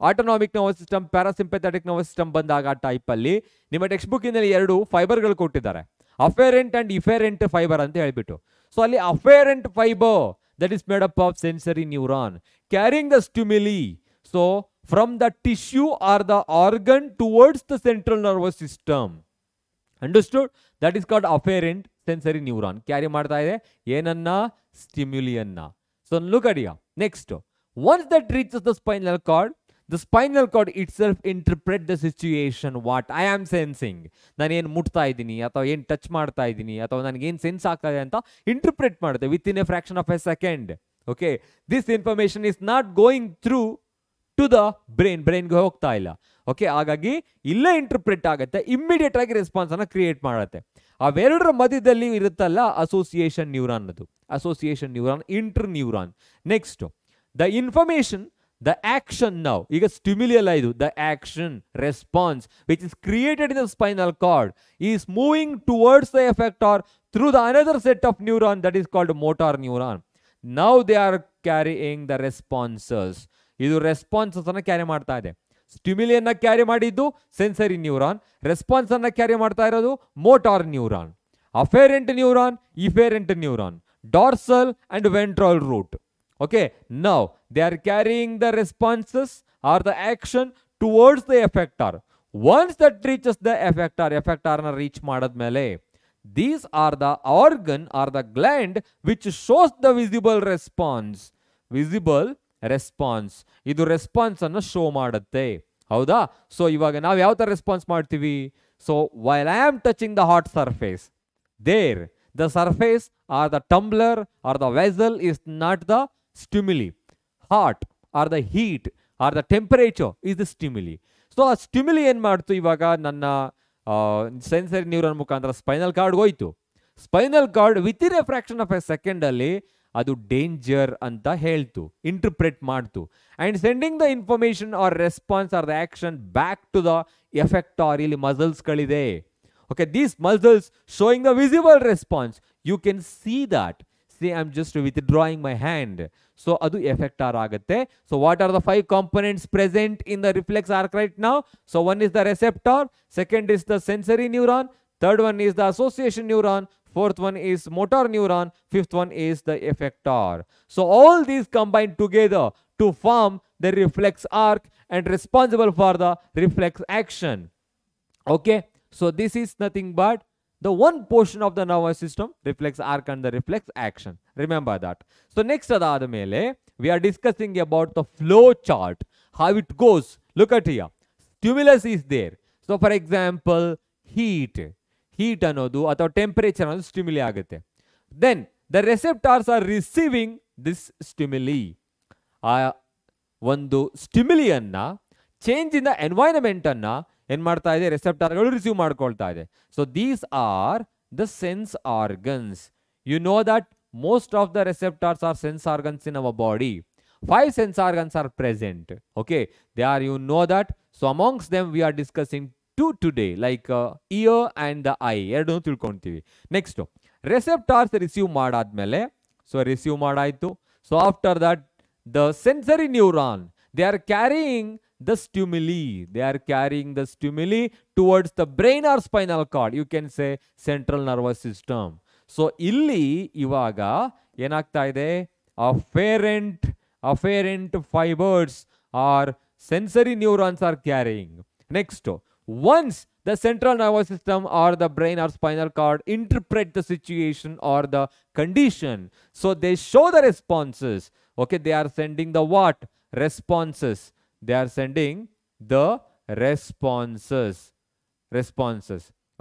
Autonomic nervous system, parasympathetic nervous system ಬಂದಾಗ ಆ ಟೈಪಲ್ಲಿ ನಿಮ್ಮ ಟೆಕ್ಸ್ಟ್ ಬುಕ್ಕಿನಲ್ಲಿ ಎರಡು ಫೈಬರ್ಗಳು ಕೊಟ್ಟಿದ್ದಾರೆ, ಅಫೆರೆಂಟ್ ಆ್ಯಂಡ್ ಇಫೆರೆಂಟ್ ಫೈಬರ್ ಅಂತ ಹೇಳಿಬಿಟ್ಟು. ಸೊ ಅಲ್ಲಿ afferent fibre that is made up of sensory neuron carrying the stimuli, so from the tissue or the organ towards the central nervous system. Understood that is called afferent sensory neuron carry ಮಾಡ್ತಾ ಇದೆ ಏನನ್ನ ಸ್ಟಿಮ್ಯುಲಿಯನ್ನ so look at here next once that reaches the spinal cord itself interpret the situation what I am sensing ನಾನು ಏನು ಮುಟ್ತಾ ಇದ್ದೀನಿ ಅಥವಾ ಏನು touch ಮಾಡ್ತಾ ಇದ್ದೀನಿ ಅಥವಾ ನನಗೆ ಏನು ಸೆನ್ಸ್ ಆಗ್ತಾ ಇದೆ ಅಂತ ಇಂಟರ್ಪ್ರೆಟ್ ಮಾಡುತ್ತೆ within a fraction of a second okay this information is not going through to the brain ಬ್ರೈನ್ಗೆ ಹೋಗ್ತಾ ಇಲ್ಲ ಓಕೆ ಹಾಗಾಗಿ ಇಲ್ಲೇ ಇಂಟರ್ಪ್ರೆಟ್ ಆಗುತ್ತೆ ಇಮ್ಮಿಡಿಯೇಟ್ ಆಗಿ ರೆಸ್ಪಾನ್ಸ್ ಅನ್ನ ಕ್ರಿಯೇಟ್ ಮಾಡುತ್ತೆ ಅವೆರಡರ ಮಧ್ಯದಲ್ಲಿ ಇರುತ್ತಲ್ಲ ಅಸೋಸಿಯೇಷನ್ ನ್ಯೂರಾನ್ ಅದು association neuron inter neuron next the information the action now iga stimuli alla idu the action response which is created in the spinal cord is moving towards the effector through the another set of neuron that is called motor neuron now they are carrying the responses idu responses anna carry martta ide stimuli anna carry madiddu sensory neuron response anna carry martta irodu motor neuron afferent neuron efferent neuron dorsal and ventral root Okay, now they are carrying the responses or the action towards the effector. Once that reaches the effector na reach madadmele, these are the organ or the gland which shows the visible response. Visible response. Idu response anna show madutte. Hauda? So ivaga nav yav tara response madtivi. So while I am touching the hot surface, there the surface or the tumbler or the vessel is not the stimuli hot or the heat or the temperature is the stimuli so a stimuli en madtu ivaga nanna sensory neuron mukandra spinal cord hoyitu spinal cord within a fraction of a second alli adu danger anta heltu interpret madtu and sending the information or response or the action back to the effector illi muscles galide okay these muscles showing the visible response you can see that see I'm just withdrawing my hand so adu effector agutte so what are the five components present in the reflex arc right now so one is the receptor second is the sensory neuron third one is the association neuron fourth one is motor neuron fifth one is the effector so all these combined together to form the reflex arc and responsible for the reflex action okay so this is nothing but the one portion of the nervous system reflex arc and the reflex action remember that so next adadamele we are discussing about the flow chart how it goes look at here stimulus is there so for example heat anodu athav temperature anodu stimuli agutte then the receptors are receiving this stimuli ಒಂದು stimuli anna change in the environment anna ಏನು ಮಾಡ್ತಾ ಇದೆ ರೆಸೆಪ್ಟರ್ಗಳು receive ಮಾಡ್ಕೊಳ್ತಾ ಇದೆ so these are the sense organs you know that most of the receptors are sense organs in our body five sense organs are present okay they are you know that so amongst them we are discussing to today like ear and the eye ಎರಡನ್ನೂ ತಿಳ್ಕೊಳ್ತೀವಿ next receptors receive ಮಾಡಾದ್ಮೇಲೆ so receive ಮಾಡಾಯಿತು so after that the sensory neuron they are carrying the stimuli they are carrying the stimuli towards the brain or spinal cord you can say central nervous system so illi ivaga enagta ide afferent fibers or sensory neurons are carrying next once the central nervous system or the brain or spinal cord interpret the situation or the condition so they show the responses okay they are sending the what responses they are sending the responses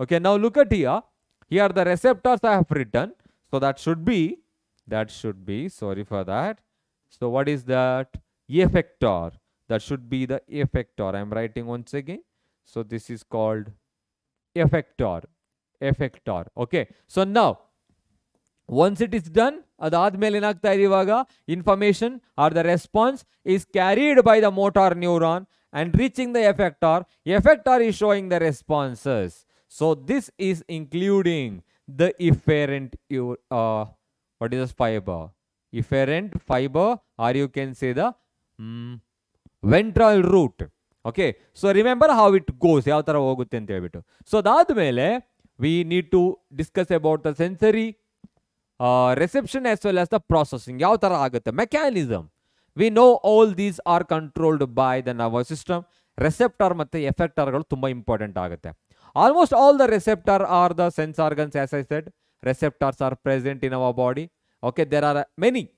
okay now look at here the receptors I have written so that should be sorry for that so what is that effector that should be the effector I am writing once again so this is called effector okay so now once it is done ಅದಾದ್ಮೇಲೆ ಏನಾಗ್ತಾ ಇದೆ ಇವಾಗ information or the response is carried by the motor neuron and reaching the effector is showing the responses so this is including the efferent what is fibre efferent fibre or you can say the ventral root okay so remember how it goes ಯಾವ ಥರ ಹೋಗುತ್ತೆ ಅಂತ ಹೇಳ್ಬಿಟ್ಟು so ಅದಾದಮೇಲೆ we need to discuss about the sensory reception as well as the processing yav tara agutte mechanism we know all these are controlled by the nervous system receptor matte effector galu thumba important agutte Almost all the receptor or the sense organs, as I said, receptors are present in our body. Okay, there are many.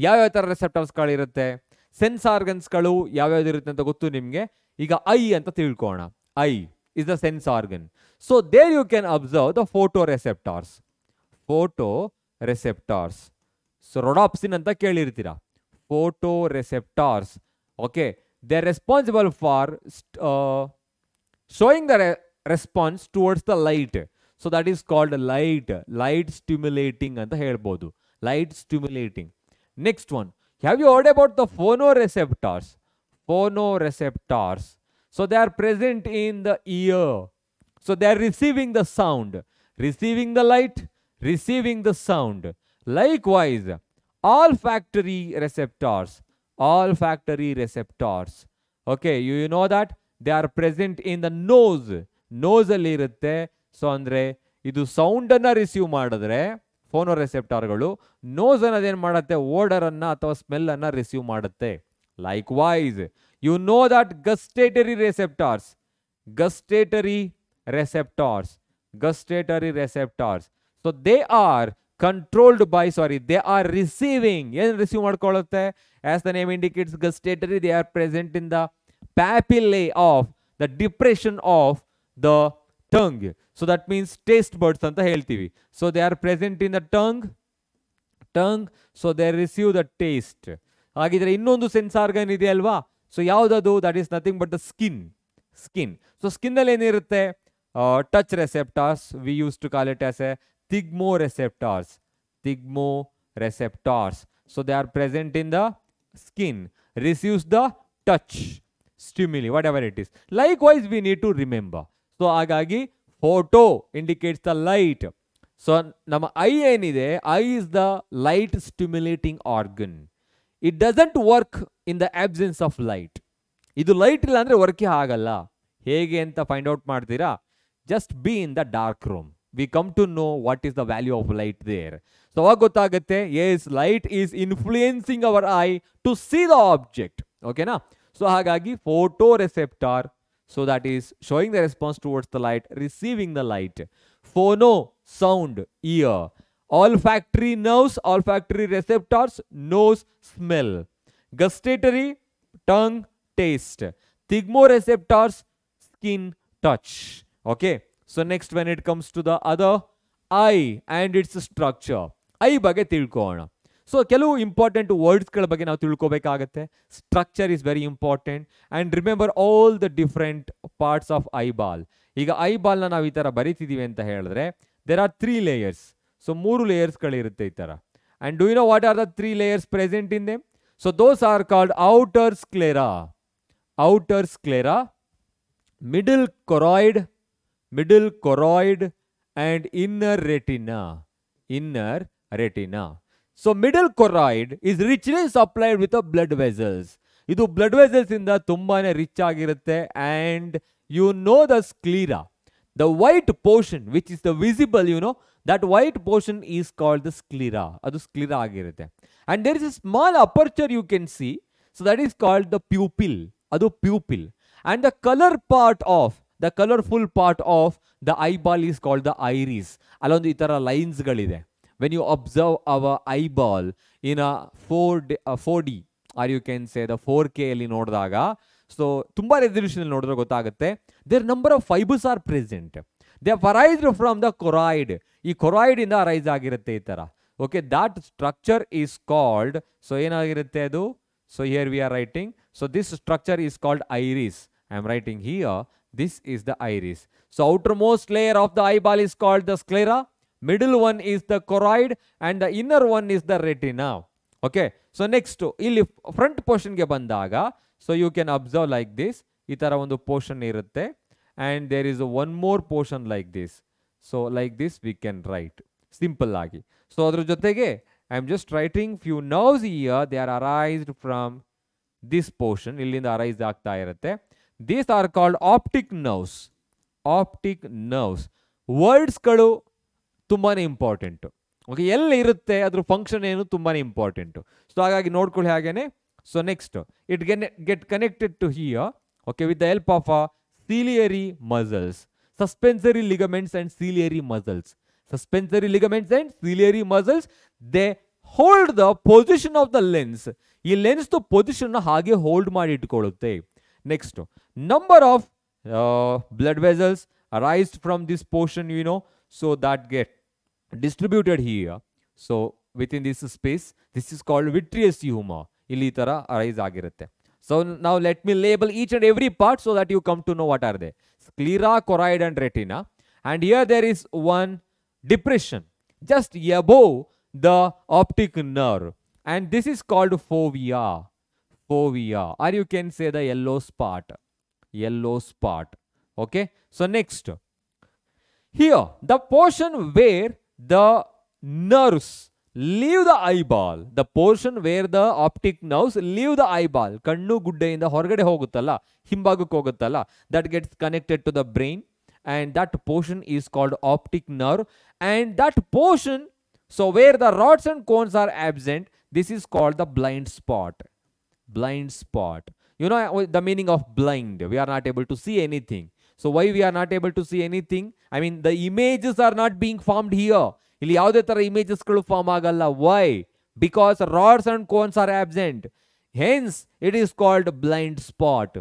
Yavav tara receptors kalirutte, sense organs kalu yavav irutte anta gottu nimge. Iga eye anta tilkona. Eye is the sense organ. So there you can observe the photoreceptors. Photoreceptors. So rhodopsin anta kelirtira. Photoreceptors. Okay, they are responsible for showing the response towards the light. So that is called light. Light stimulating anta helbodu. Light stimulating. Next one. Have you heard about the phonoreceptors? Phonoreceptors. So they are present in the ear. So they are receiving the sound, receiving the light, receiving the sound. Likewise, olfactory receptors. Olfactory receptors. Okay, you know that they are present in the nose. Nose alli irutte. So andre idu sound anna receive madadre. Phonoreceptorgalu nose anna en madutte odor anna athava smell anna receive madutte. Likewise, you know that gustatory receptors, gustatory receptors, gustatory receptors, so they are controlled by, sorry, they are receiving, en receive madkolutte, as the name indicates, gustatory. They are present in the papillae of the depression of the tongue. So that means taste buds anta heltivi. So they are present in the tongue. Tongue. So they receive the taste. Hagidre innondu sense organ ide alva. So yavudadu? That is nothing but the skin. Skin. So skin alli en irutte? Touch receptors. We used to call it as a thigmoreceptors. Thigmoreceptors. So they are present in the skin. Receives the touch stimuli, whatever it is. Likewise, we need to remember. So agagi photo indicates the light. So nama eye enide, eye is the light stimulating organ. It doesn't work in the absence of light. Idu light illa andre work agalla. Hege anta find out madtira? Just be in the dark room. We come to know what is the value of light there. So ag gottagutte, yes, light is influencing our eye to see the object. Okay na? So hagagi photoreceptor. So that is showing the response towards the light, receiving the light. Phono, sound, ear. Olfactory nerves, olfactory receptors, nose, smell. Gustatory, tongue, taste. Thigmoreceptors, skin, touch. Okay. So next, when it comes to the other, eye and its structure. Eye bage tilkona. So kelu important words kala bage navu tilkobekagutte. Structure is very important, and remember all the different parts of eyeball. Iga eyeball na navu itara baritidive anta helidre, there are 3 layers. So 3 layers kala irutte itara. And do you know what are the 3 layers present in them? So those are called outer sclera. Outer sclera, middle choroid, middle choroid, and inner retina. Inner retina. So middle choroid is richly supplied with the blood vessels. Idu blood vessels in the tumbane rich agirutte, and you know the sclera. The white portion which is the visible, you know, that white portion is called the sclera. Adu sclera agirutte. And there is a small aperture you can see. So that is called the pupil. Adu pupil. And the color part of, the colorful part of the eyeball is called the iris. Allondu itara lines galide. When you observe our eyeball in a 4D, or you can say the 4K alli nodadaga, so tumba resolution alli nodidre gottagutte, their number of fibers are present. They have arisen from the choroid. Ee choroid inda arise agirutte itara. Okay, that structure is called, so enagirutte adu, so here we are writing, so this structure is called iris. I am writing here, this is the iris. So outermost layer of the eyeball is called the sclera. Middle one is the choroid, and the inner one is the retina. Okay, so next illi front portion ge bandaga, so you can observe like this, itara ondu portion irutte, and there is one more portion like this. So like this we can write simple agi. So adru jotege I am just writing few nerves here. They are arised from this portion, illinda arise aagta irutte. These are called optic nerves. Optic nerves. Words kalu ತುಂಬಾನೇ important. Okay, ಎಲ್ಲಿ ಇರುತ್ತೆ ಅದ್ರ function ಏನು ತುಂಬಾ important. So ಹಾಗಾಗಿ ನೋಡ್ಕೊಳ್ಳಿ ಹಾಗೇನೆ. So next it get connected to here. Okay, with the help of a ciliary muscles. suspensory ligaments and ciliary muscles. Suspensory ligaments and ciliary muscles, they hold the position of the lens. This lens to position hage hold maadi ittkolutte. Next, number of blood vessels arise from this portion, you know, so that get distributed here. So within this space, this is called vitreous humor. Illi tara arise agirutte. So now let me label each and every part so that you come to know what are they. Sclera, choroid and retina. And here there is one depression just above the optic nerve. And this is called fovea. Fovea. Or you can say the yellow spot. Yellow spot. Okay. So next. Here, the portion where the nerves leave the eyeball, the portion where the optic nerves leave the eyeball, kannu gudde inda horagade hoguttalla, himbagukke hoguttalla, that gets connected to the brain, and that portion is called optic nerve. And that portion, so where the rods and cones are absent, this is called the blind spot. Blind spot. You know the meaning of blind, we are not able to see anything. So why we are not able to see anything? I mean, the images are not being formed here. Ili yavade tara images galu form agalla. Why? Because rods and cones are absent. Hence it is called blind spot.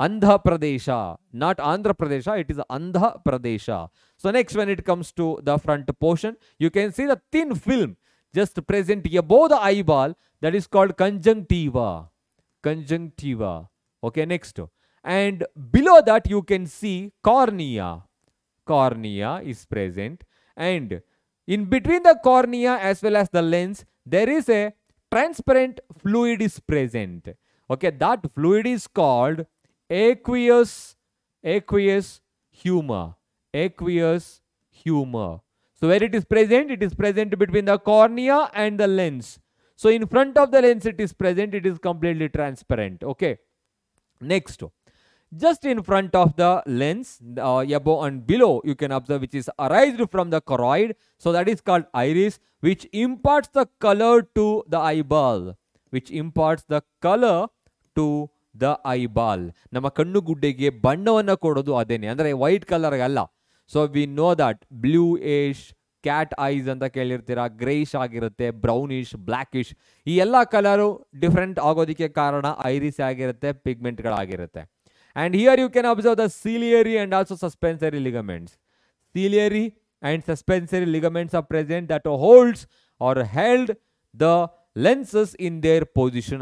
Andhra Pradesha, not Andhra Pradesha, it is Andhra Pradesha. So next, when it comes to the front portion, you can see the thin film just present above the eyeball, that is called conjunctiva. Conjunctiva. Okay, next. And below that you can see cornea. Cornea is present. And in between the cornea as well as the lens, there is a transparent fluid is present. Okay, that fluid is called aqueous humor. Aqueous humor. So where it is present between the cornea and the lens. So in front of the lens it is present, it is completely transparent. Okay, next. Just in front of the lens, above and below, you can observe, which is arised from the choroid. So that is called iris, which imparts the color to the eyeball. Which imparts the color to the eyeball. Nama kannu guddege bannavanna kododu adene, andre white color agalla. So we know that bluish, cat eyes anta kelirtira, grayish agirutte, brownish, blackish, ee ella color different agodikke karana iris agirutte, pigment galagirutte. And here you can observe the ciliary and also suspensory ligaments. Ciliary and suspensory ligaments are present, that holds or held the lenses in their position.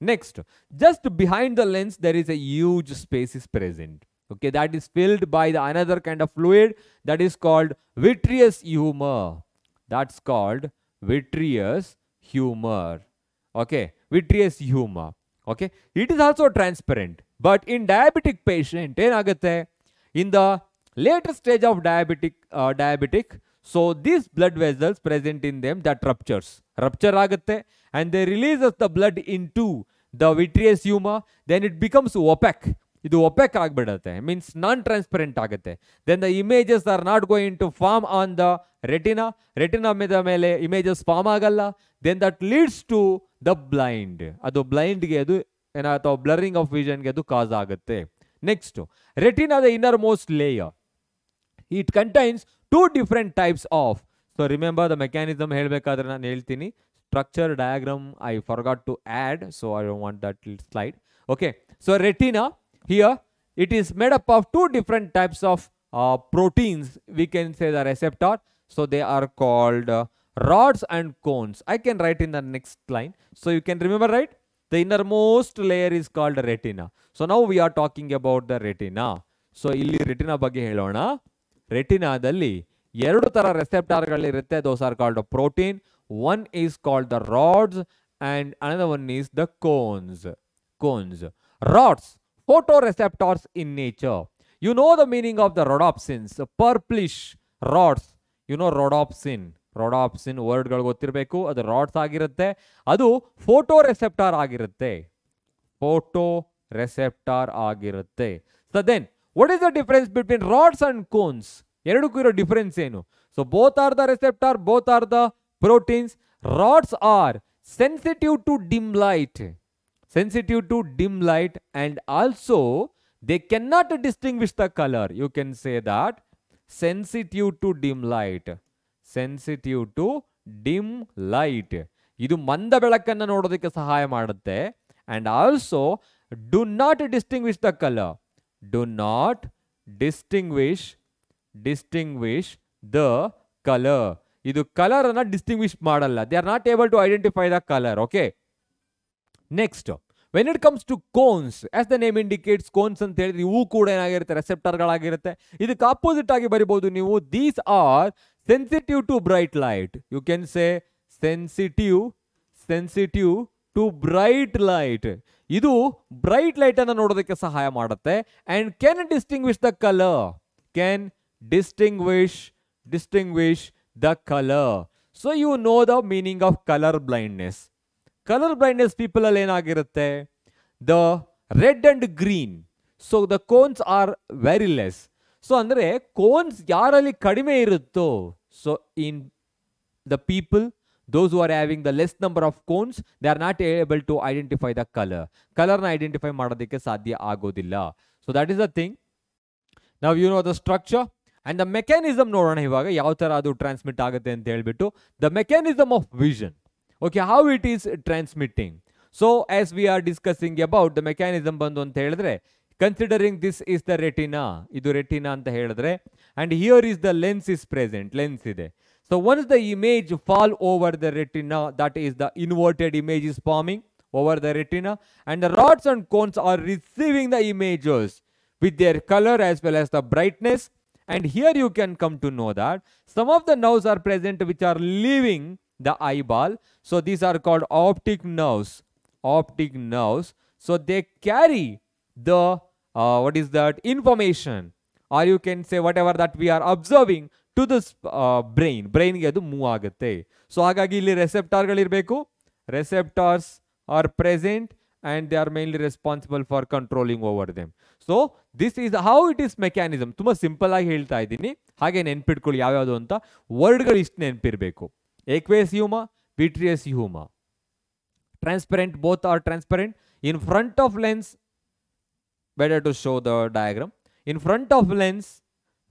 Next, just behind the lens there is a huge space is present. Okay, that is filled by the another kind of fluid, that is called vitreous humor. That's called vitreous humor. Okay, vitreous humor. Okay, it is also transparent, but in diabetic patient enagatte, in the later stage of diabetic, so these blood vessels present in them that rupture agatte, and they releases the blood into the vitreous humor. Then it becomes opaque. Idu opaque agbidutte, means non-transparent agatte. Then the images are not going to form on the retina. Retina mele images form agalla. Then that leads to the blind. Adu blind ge adu enatho blurring of vision ge adu cause agutte. Next, retina, the innermost layer, it contains two different types of. So remember the mechanism helbekadre naan heltini. Structure diagram I forgot to add, so I don't want that slide. Okay, so retina, here it is made up of two different types of proteins, we can say the receptor. So they are called rods and cones. I can write in the next line, so you can remember, right? The innermost layer is called retina. So now we are talking about the retina. So illi retina bagge helona. Retina dalli eradu tara receptor galu irutte. Those are called a protein. One is called the rods and another one is the cones. Cones. Rods, photoreceptors in nature. You know the meaning of the rhodopsins, purplish rods. You know rhodopsin. Rhodopsin word galu gottirbeku, adu rods agirutte, adu photoreceptor agirutte. Photoreceptor agirutte. So then what is the difference between rods and cones? Eradukku iro difference enu? So both are the receptor, both are the proteins. Rods are sensitive to dim light, sensitive to dim light, and also They cannot distinguish the color. You can say that sensitive to dim light. Sensitive to dim light. Idu manda belakkanna nododakke sahaya madutte. And also do not distinguish the color. Do not distinguish the color. Idu color anna distinguish madalla. They are not able to identify the color. Okay. Next, when it comes to cones, as the name indicates, cones and theory, who could receptor galagirate? This opposite agi baribodu. These are sensitive to bright light. You can say sensitive to bright light. Idu bright light anna nododakke sahaya madutte and can distinguish the color. Can distinguish the color. So you know the meaning of color blindness. Color blindness people all enagirutte, the red and green. So the cones are very less. So andre cones yarali kadime irutto. So in the people, those who are having the less number of cones, they are not able to identify the color. Color na identify madadikke sadhya agodilla. So that is the thing. Now you know the structure. And the mechanism nodona ivaga yav tara adu transmit agutte anta helibittu, the mechanism of vision. Okay, how it is transmitting. So, as we are discussing about the mechanism bandu anta helidre, considering this is the retina, idu retina anta helidre, and here is the lens is present, lens ide. So, once the image fall over the retina, that is the inverted image is forming over the retina, and the rods and cones are receiving the images with their color as well as the brightness. And here you can come to know that some of the nerves are present which are leaving the eyeball. So these are called optic nerves. Optic nerves. So they carry the information, or you can say whatever that we are observing to this brain. Brain ge adu move agutte. So hagagi illi receptor galu irbeku. Receptors are present and they are mainly responsible for controlling over them. So this is how it is mechanism. Tumba simple agi helta idini. Hage nenpidkoli yav yavadu anta word galu ishtu nenpirbeku. Aqueous humor, vitreous humor. Transparent, both are transparent. In front of lens, better to show the diagram. In front of lens,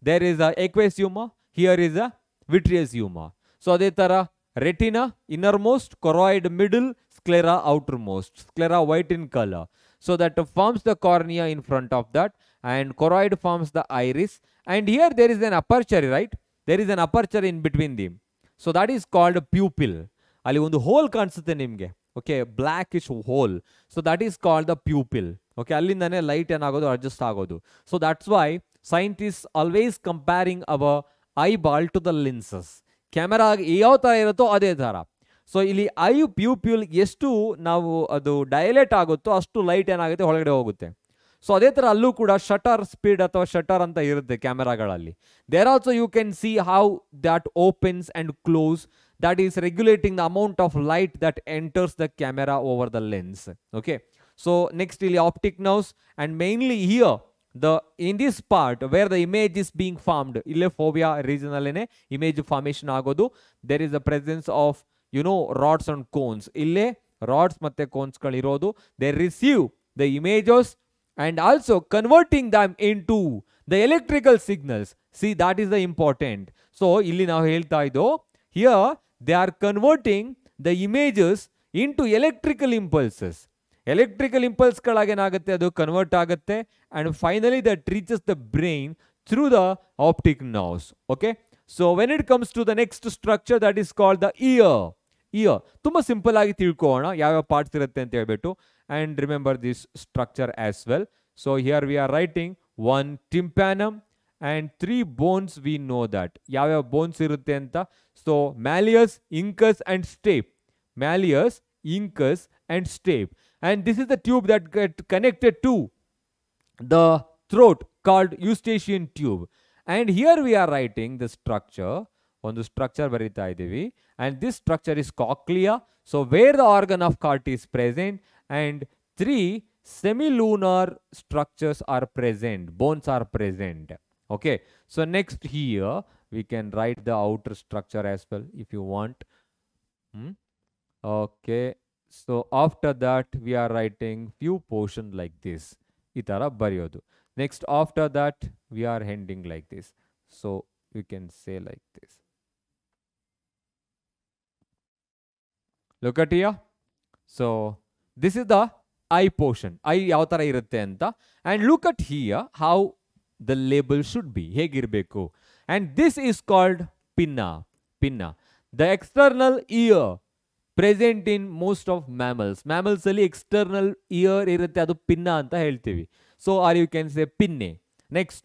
there is a aqueous humor. Here is a vitreous humor. So, adetara retina, innermost, choroid middle, sclera outermost. Sclera white in color. So, that forms the cornea in front of that. And choroid forms the iris. And here there is an aperture, right? There is an aperture in between them. So that is called a pupil. Ali ondu hole kansutte nimge, okay, blackish hole. So that is called the pupil. Okay, allindane light enagodu adjust agodu. So that's why scientists always comparing our eyeball to the lenses. Camera yav tara irutto ade tara. So illi eye pupil eshtu navu adu dilate agutto ashtu light enagutte holagade hogutte. So ade tara allu kuda shutter speed athava shutter anta irutte camera galalli. There also you can see how that opens and close, that is regulating the amount of light that enters the camera over the lens. Okay, so next is optic nerves, and mainly here the in this part where the image is being formed, ille fovea region allene image formation agodu. There is a presence of, you know, rods and cones. Ille rods matte cones galu irodu. They receive the images and also converting them into the electrical signals. See, that is the important. So illi navu helta iddo, here they are converting the images into electrical impulses. Electrical impulse kalage enagutte adu convert agutte, and finally that reaches the brain through the optic nerves. Okay, so when it comes to the next structure, that is called the ear. Ear tumba simple agi tilkovona yav yav parts irutte anta helbittu. And remember this structure as well. So here we are writing one tympanum and three bones. We know that. Yava bones irutte anta. So malleus, incus and stapes. Malleus, incus and stapes. And this is the tube that gets connected to the throat called eustachian tube. And here we are writing the structure. On the structure barita idevi. And this structure is cochlea. So where the organ of Cort is present. And three semilunar structures are present, bones are present. Okay, so next here we can write the outer structure as well if you want. Okay, so after that we are writing few portion like this. Itara baryodu. Next, after that we are ending like this. So you can say like this. Look at here. So this is the I portion. I ಯಾವ ತರ ಇರುತ್ತೆ ಅಂತ. And look at here how the label should be. ಹೇಗಿರಬೇಕು. And this is called pinna. Pinna. The external ear present in most of mammals. Mammals ಅಲ್ಲಿ external ear ಇರುತ್ತೆ, ಅದು pinna ಅಂತ ಹೇಳ್ತೀವಿ. So or you can say pinnae. Next,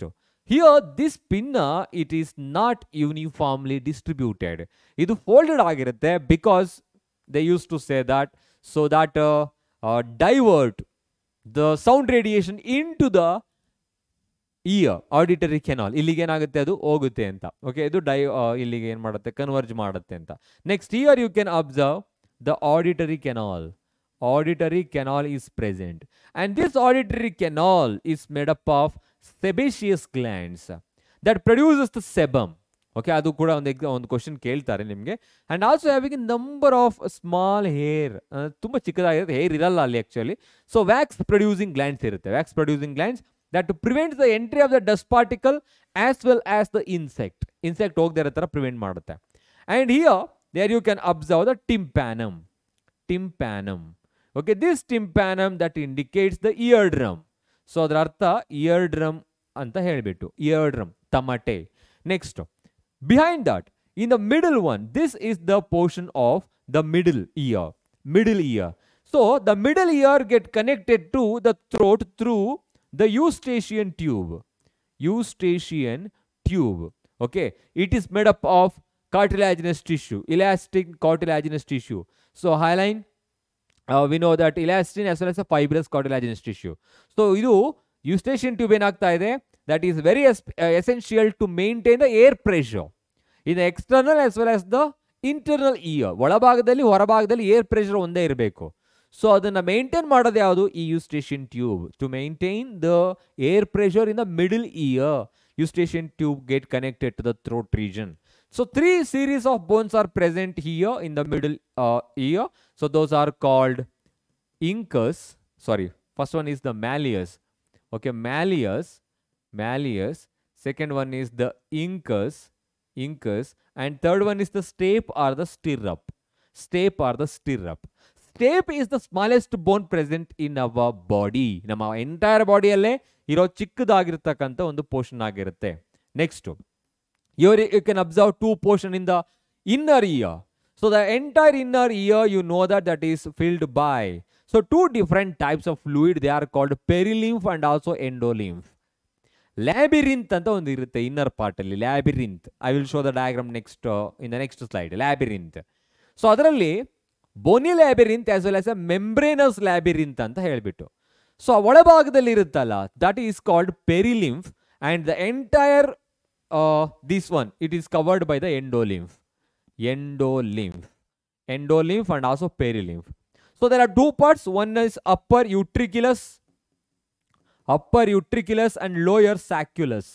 here this pinna, it is not uniformly distributed. ಇದು folded ಆಗಿರುತ್ತೆ because they used to say that so that divert the sound radiation into the ear, auditory canal. Illige enagutte adu hogutte anta. Okay, idu illige en madutte, converge madutte anta. Next, here you can observe the auditory canal. Auditory canal is present, and this auditory canal is made up of sebaceous glands that produces the sebum. Okay, adu kuda one question keltare nimge. And also having a number of small hair, tumba chikkadagirutte, hair iralla alli actually. So wax producing glands irutte, wax producing glands that prevents the entry of the dust particle as well as the insect ಹೋಗದೇ ಇರೋ ತರ prevent ಮಾಡುತ್ತೆ. And here there you can observe the tympanum. Okay, this tympanum that indicates the eardrum. So ಅದರ ಅರ್ಥ eardrum ಅಂತ ಹೇಳಿಬಿಟ್ಟು, eardrum ತಮಟೆ. Next, behind that, in the middle one, this is the portion of the middle ear. So the middle ear get connected to the throat through the eustachian tube. Okay, it is made up of cartilaginous tissue, elastic cartilaginous tissue. So hyaline, we know that elastin as well as a fibrous cartilaginous tissue. So idu eustachian tube enagta ide, that is very essential to maintain the air pressure in the external as well as the internal ear. ಒಳಭಾಗದಲ್ಲಿ ಹೊರಭಾಗದಲ್ಲಿ air pressure ಒಂದೇ ಇರಬೇಕು. So ಅದನ್ನ maintain ಮಾಡೋದು ಯಾವುದು? ಈ eustachian tube. To maintain the air pressure in the middle ear, eustachian tube get connected to the throat region. So three series of bones are present here in the middle ear. So those are called incus. Sorry, first one is the malleus. Okay, malleus, second one is the incus, and third one is the stape or the stirrup. Stape is the smallest bone present in our body. Nama entire body alle iro chikkadagiruttakanta ondu portion agirutte. Next, here you can observe two portion in the inner ear. So the entire inner ear, you know that is filled by so two different types of fluid. They are called perilymph and also endolymph. Labyrinth anta ondu irutte inner part alli. Labyrinth, I will show the diagram next in the next slide. Labyrinth. So adralli bony labyrinth as well as a membranous labyrinth anta helibittu. So ಒಳಭಾಗದಲ್ಲಿ ಇರುತ್ತಲ್ಲ, that is called perilymph, and the entire this one, it is covered by the endolymph and also perilymph. So there are two parts. One is upper utriculus and lower sacculus.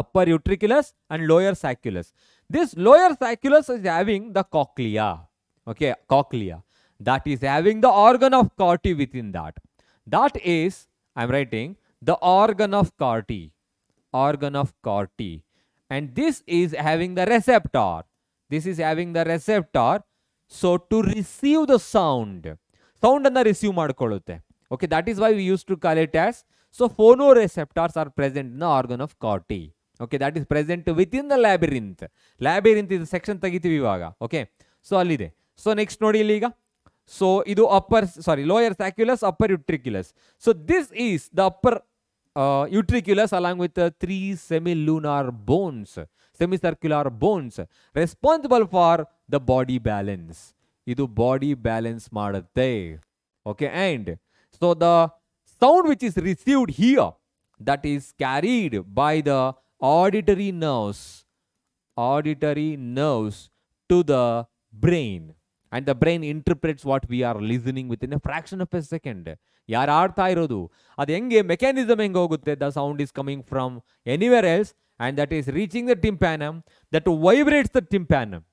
Upper utriculus and lower sacculus. This lower sacculus is having the cochlea. Okay, cochlea, that is having the organ of Corti within that. That is, I am writing the organ of Corti, and this is having the receptor. So to receive the sound anna receive madkolutte. Okay, that is why we used to call it as, so phonoreceptors are present in the organ of Corti. Okay, that is present within the labyrinth is section tagidivi ivaga. Okay, so all ide. So next nodi illiga. So idu lower sacculus, upper utriculus. So this is the upper utriculus along with three semicircular bones responsible for the body balance. Idu body balance madutte. Okay, and so the sound which is received here, that is carried by the auditory nerves to the brain, and the brain interprets what we are listening within a fraction of a second. Yar artha irodu adu henge mechanism henge hogutte? The sound is coming from anywhere else, and that is reaching the tympanum, that vibrates the tympanum.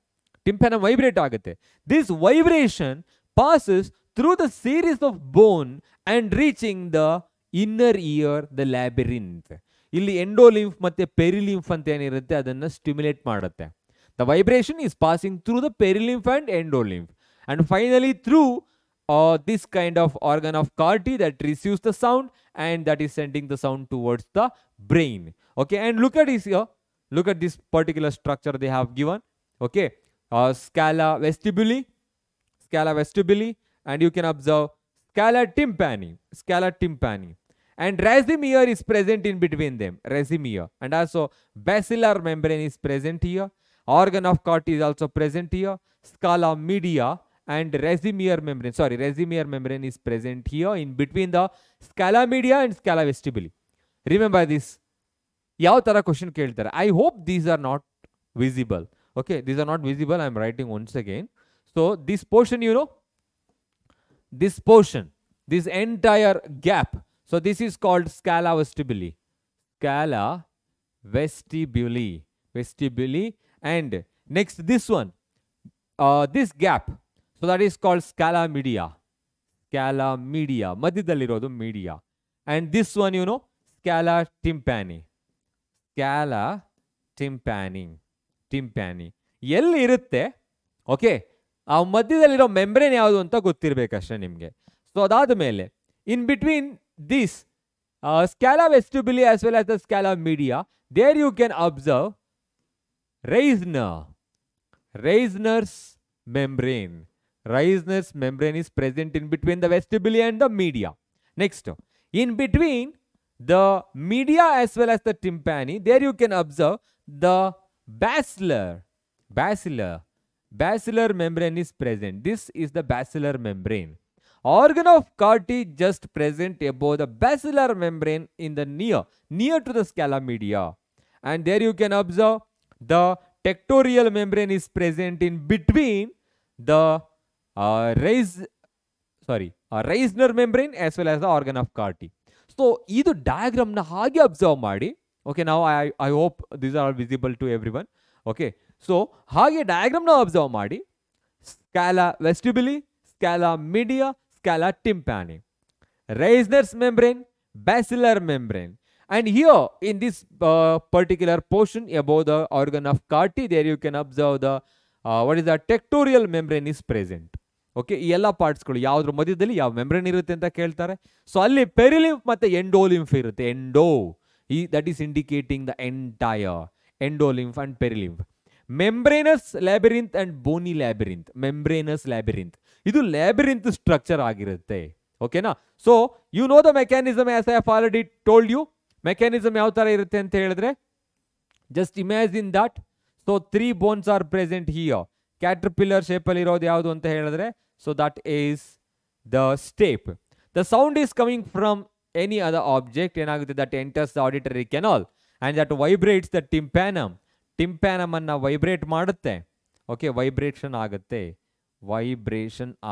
This vibration passes through the series of bone and reaching the inner ear, the labyrinth. Illi endolymph matte perilymph ante yen irutte adanna stimulate madutte. The vibration is passing through the perilymph and endolymph, and finally through this kind of organ of Corti that receives the sound and that is sending the sound towards the brain. Okay, and look at this here. Look at this particular structure they have given. Okay, scala vestibuli, and you can observe scala tympani, and raceme ear is present in between them, raceme ear, and also basilar membrane is present here. Organ of Corti is also present here. Scala media and raceme ear membrane is present here in between the scala media and scala vestibuli. Remember this. Yav tara question keltare. I hope these are not visible. Okay, these are not visible. I am writing once again. So this portion, you know, this portion, this entire gap. So this is called scala vestibuli. Scala vestibuli. Vestibuli. And next this one, this gap. So that is called scala media. Scala media. Madhidallirodu media. And this one, you know, scala tympani. Scala tympani. Tympani. Yelli irutte. Okay. ಆ ಮಧ್ಯದಲ್ಲಿರೋ membrane ಯಾವುದು ಅಂತ ಗೊತ್ತಿರಬೇಕಷ್ಟೇ ನಿಮಗೆ. So ಅದಾದ ಮೇಲೆ in between this scala vestibuli as well as the scala media there you can observe Reissner's membrane. Reissner's membrane is present in between the vestibuli and the media. Next in between the media as well as the tympani there you can observe the basilar membrane is present. This is the basilar membrane. Organ of Corti just present above the basilar membrane in the near to the scala media. And there you can observe the tectorial membrane is present in between the Reisner membrane as well as the organ of Corti. So, this diagram na hage observe maadi. Okay, now I hope these are visible to everyone. Okay. So, ಹಾಗೆ ಡಯಾಗ್ರಾಮ್ನ observe ಮಾಡಿ scala vestibuli, scala media, scala tympani, Reissner's membrane, basilar membrane. And here in this particular portion above the organ of Corti, there you can observe the tectorial membrane is present. Okay, ಈ ಎಲ್ಲ ಪಾರ್ಟ್ಸ್ಗಳು ಯಾವುದ್ರ ಮಧ್ಯದಲ್ಲಿ ಯಾವ membrane ಇರುತ್ತೆ ಅಂತ ಕೇಳ್ತಾರೆ. So ಅಲ್ಲಿ ಪೆರಿಲಿಂಫ್ ಮತ್ತು ಎಂಡೋಲಿಂಫ್ ಇರುತ್ತೆ. That is indicating the entire endolymph and perilymph. Membranous labyrinth and bony labyrinth. Membranous labyrinth ಇದು ಲ್ಯಾಬಿರಿಂತ್ ಸ್ಟ್ರಕ್ಚರ್ ಆಗಿರುತ್ತೆ. ಓಕೆನಾ. So you know the mechanism as I have already told you. Mechanism ಯಾವ ಥರ ಇರುತ್ತೆ ಅಂತ ಹೇಳಿದ್ರೆ just imagine that. So 3 bones are present here. Caterpillar ಶೇಪಲ್ಲಿ ಇರೋದು ಯಾವುದು ಅಂತ ಹೇಳಿದ್ರೆ so that is the stapes. The sound is coming from any other object. ಏನಾಗುತ್ತೆ that enters the auditory canal and that vibrates the tympanum. Tympanum ಅನ್ನ vibrate ಮಾಡುತ್ತೆ. Okay, vibration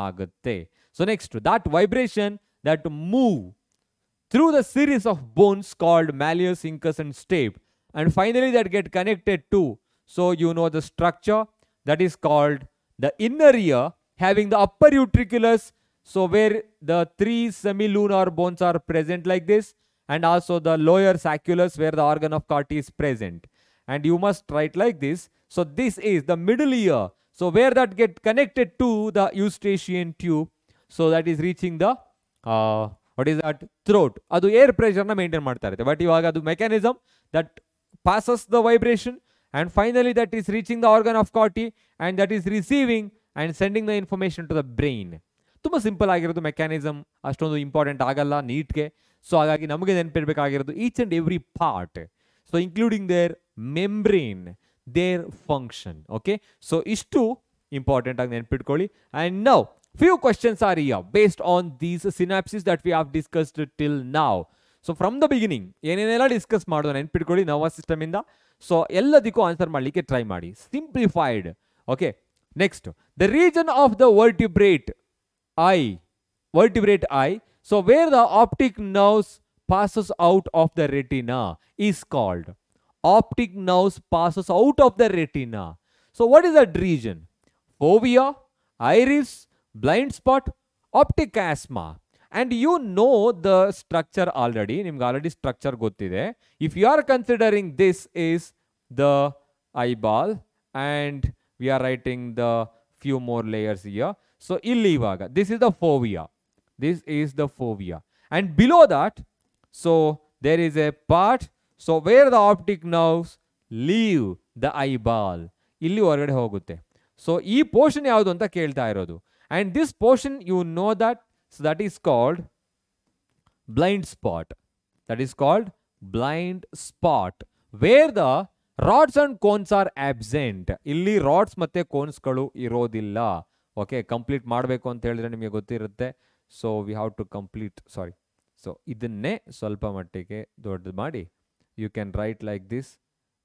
ಆಗುತ್ತೆ. So next that vibration that move through the series of bones called malleus, incus and stapes, and finally that get connected to, so you know the structure that is called the inner ear, having the upper utriculus, so where the 3 semilunar bones are present like this, and also the lower sacculus where the organ of Corti is present. And you must write like this. So this is the middle ear. So where that get connected to the eustachian tube. So that is reaching the throat. Adu air pressure na maintain ಮಾಡ್ತಾ ಇರುತ್ತೆ. But ivaga adu mechanism that passes the vibration and finally that is reaching the organ of Corti and that is receiving and sending the information to the brain. ತುಂಬಾ simple ಆಗಿರೋದು mechanism, ಅಷ್ಟೊಂದು important ಆಗಲ್ಲ ನೀಟ್ಗೆ. So ಹಾಗಾಗಿ ನಮಗೆ ನೆನಪಿರಬೇಕಾಗಿರೋದು each and every part, so including their membrane, their function. Okay, so ಇಷ್ಟು important ಆಗಿ ನೆನ್ಪಿಟ್ಕೊಳ್ಳಿ. And now few questions are ear based on these synapsis that we have discussed till now. So from the beginning ಏನೇನೆಲ್ಲ discuss ಮಾಡೋದು ನೆನ್ಪಿಟ್ಕೊಳ್ಳಿ nervous ಸಿಸ್ಟಮಿಂದ. So ಎಲ್ಲದಕ್ಕೂ answer ಮಾಡಲಿಕ್ಕೆ try ಮಾಡಿ, simplified. Okay, next the region of the vertebrate eye, so where the optic nerves passes out of the retina is called optic nerves passes out of the retina. So what is that region? Fovea, iris, blind spot, optic asthma. And you know the structure already. Nimge already structure gottide. If you are considering this is the eyeball and we are writing the few more layers here. So, illi ivaga. This is the fovea. This is the fovea. And below that, so there is a part. So, where the optic nerves leave the eyeball. Illi orgade hogutte. So, ee portion yavadu anta kelta irodu. And this portion you know that. So, that is called blind spot. That is called blind spot. Where the rods and cones are absent. Illi rods matte cones kalu irodilla. Okay, complete madbeku anta helidre nimge gottirutte. So, we have to complete, sorry. So, idinne swalpa mattege doddu maadi. You can write like this.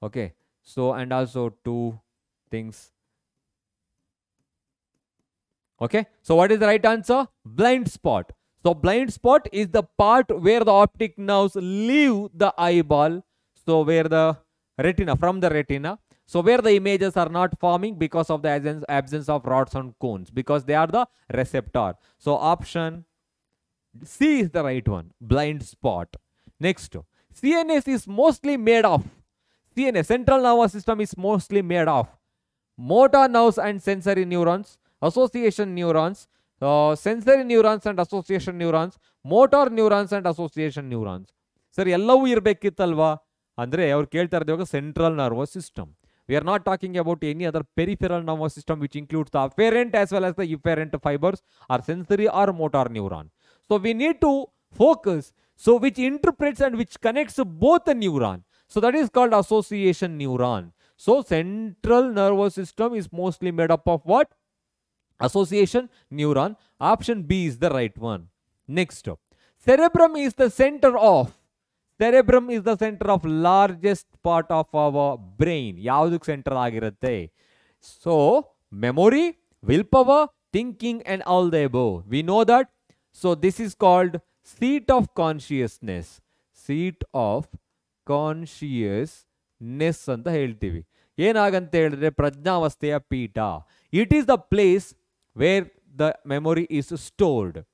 Okay. So, and also two things. Okay, so what is the right answer? Blind spot. So, blind spot is the part where the optic nerves leave the eyeball. So, where the retina, from the retina. So, where the images are not forming because of the absence of rods and cones. Because they are the receptor. So, option C is the right one. Blind spot. Next, CNS is mostly made of. CNS, central nervous system is mostly made of motor nerves and sensory neurons. Association neurons, sensory neurons and association neurons, motor neurons and association neurons. Sir, yellavu irbekkittalva andre avaru kelta iruvaga central nervous system. We are not talking about any other peripheral nervous system which includes the afferent as well as the efferent fibers or sensory or motor neuron. So we need to focus, so which interprets and which connects both the neuron. So that is called association neuron. So central nervous system is mostly made up of what? Association neuron. Option B is the right one. Next up, cerebrum is the center of. Cerebrum is the center of largest part of our brain. Yavaduk center agirutte. So, memory, willpower, thinking and all the above. We know that. So, this is called seat of consciousness. Seat of consciousness anta heltivi. Yenaganta helidre prajnavasteya peeta. It is the place where the memory is stored.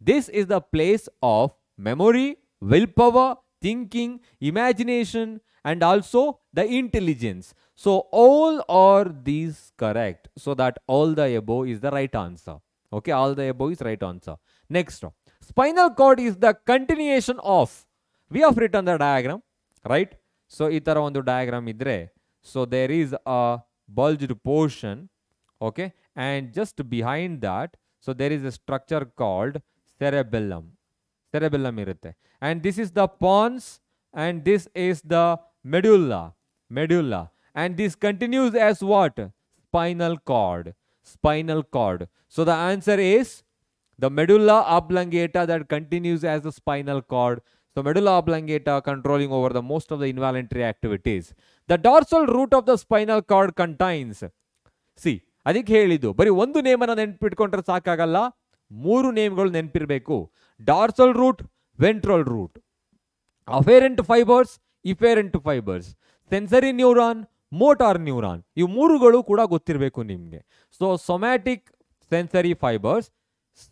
This is the place of memory, willpower, thinking, imagination and also the intelligence. So, all are these correct. So, that all the above is the right answer. Okay, all the above is right answer. Next, spinal cord is the continuation of. We have written the diagram, right? So, itara ondu diagram idre. So, there is a bulged portion. Okay, and just behind that, so there is a structure called cerebellum. Cerebellum irutte. And this is the pons and this is the medulla. Medulla. And this continues as what? Spinal cord. Spinal cord. So the answer is the medulla oblongata that continues as the spinal cord. So medulla oblongata controlling over the most of the involuntary activities. The dorsal root of the spinal cord contains. See. Adik helidu. Bari one name and pitkontra sakagala, muru name gold nenpirbeku. Dorsal root, ventral root. Afferent fibers, efferent fibers. Sensory neuron, motor neuron. You muru golu kuda gotirbeku nimge. So somatic sensory fibers,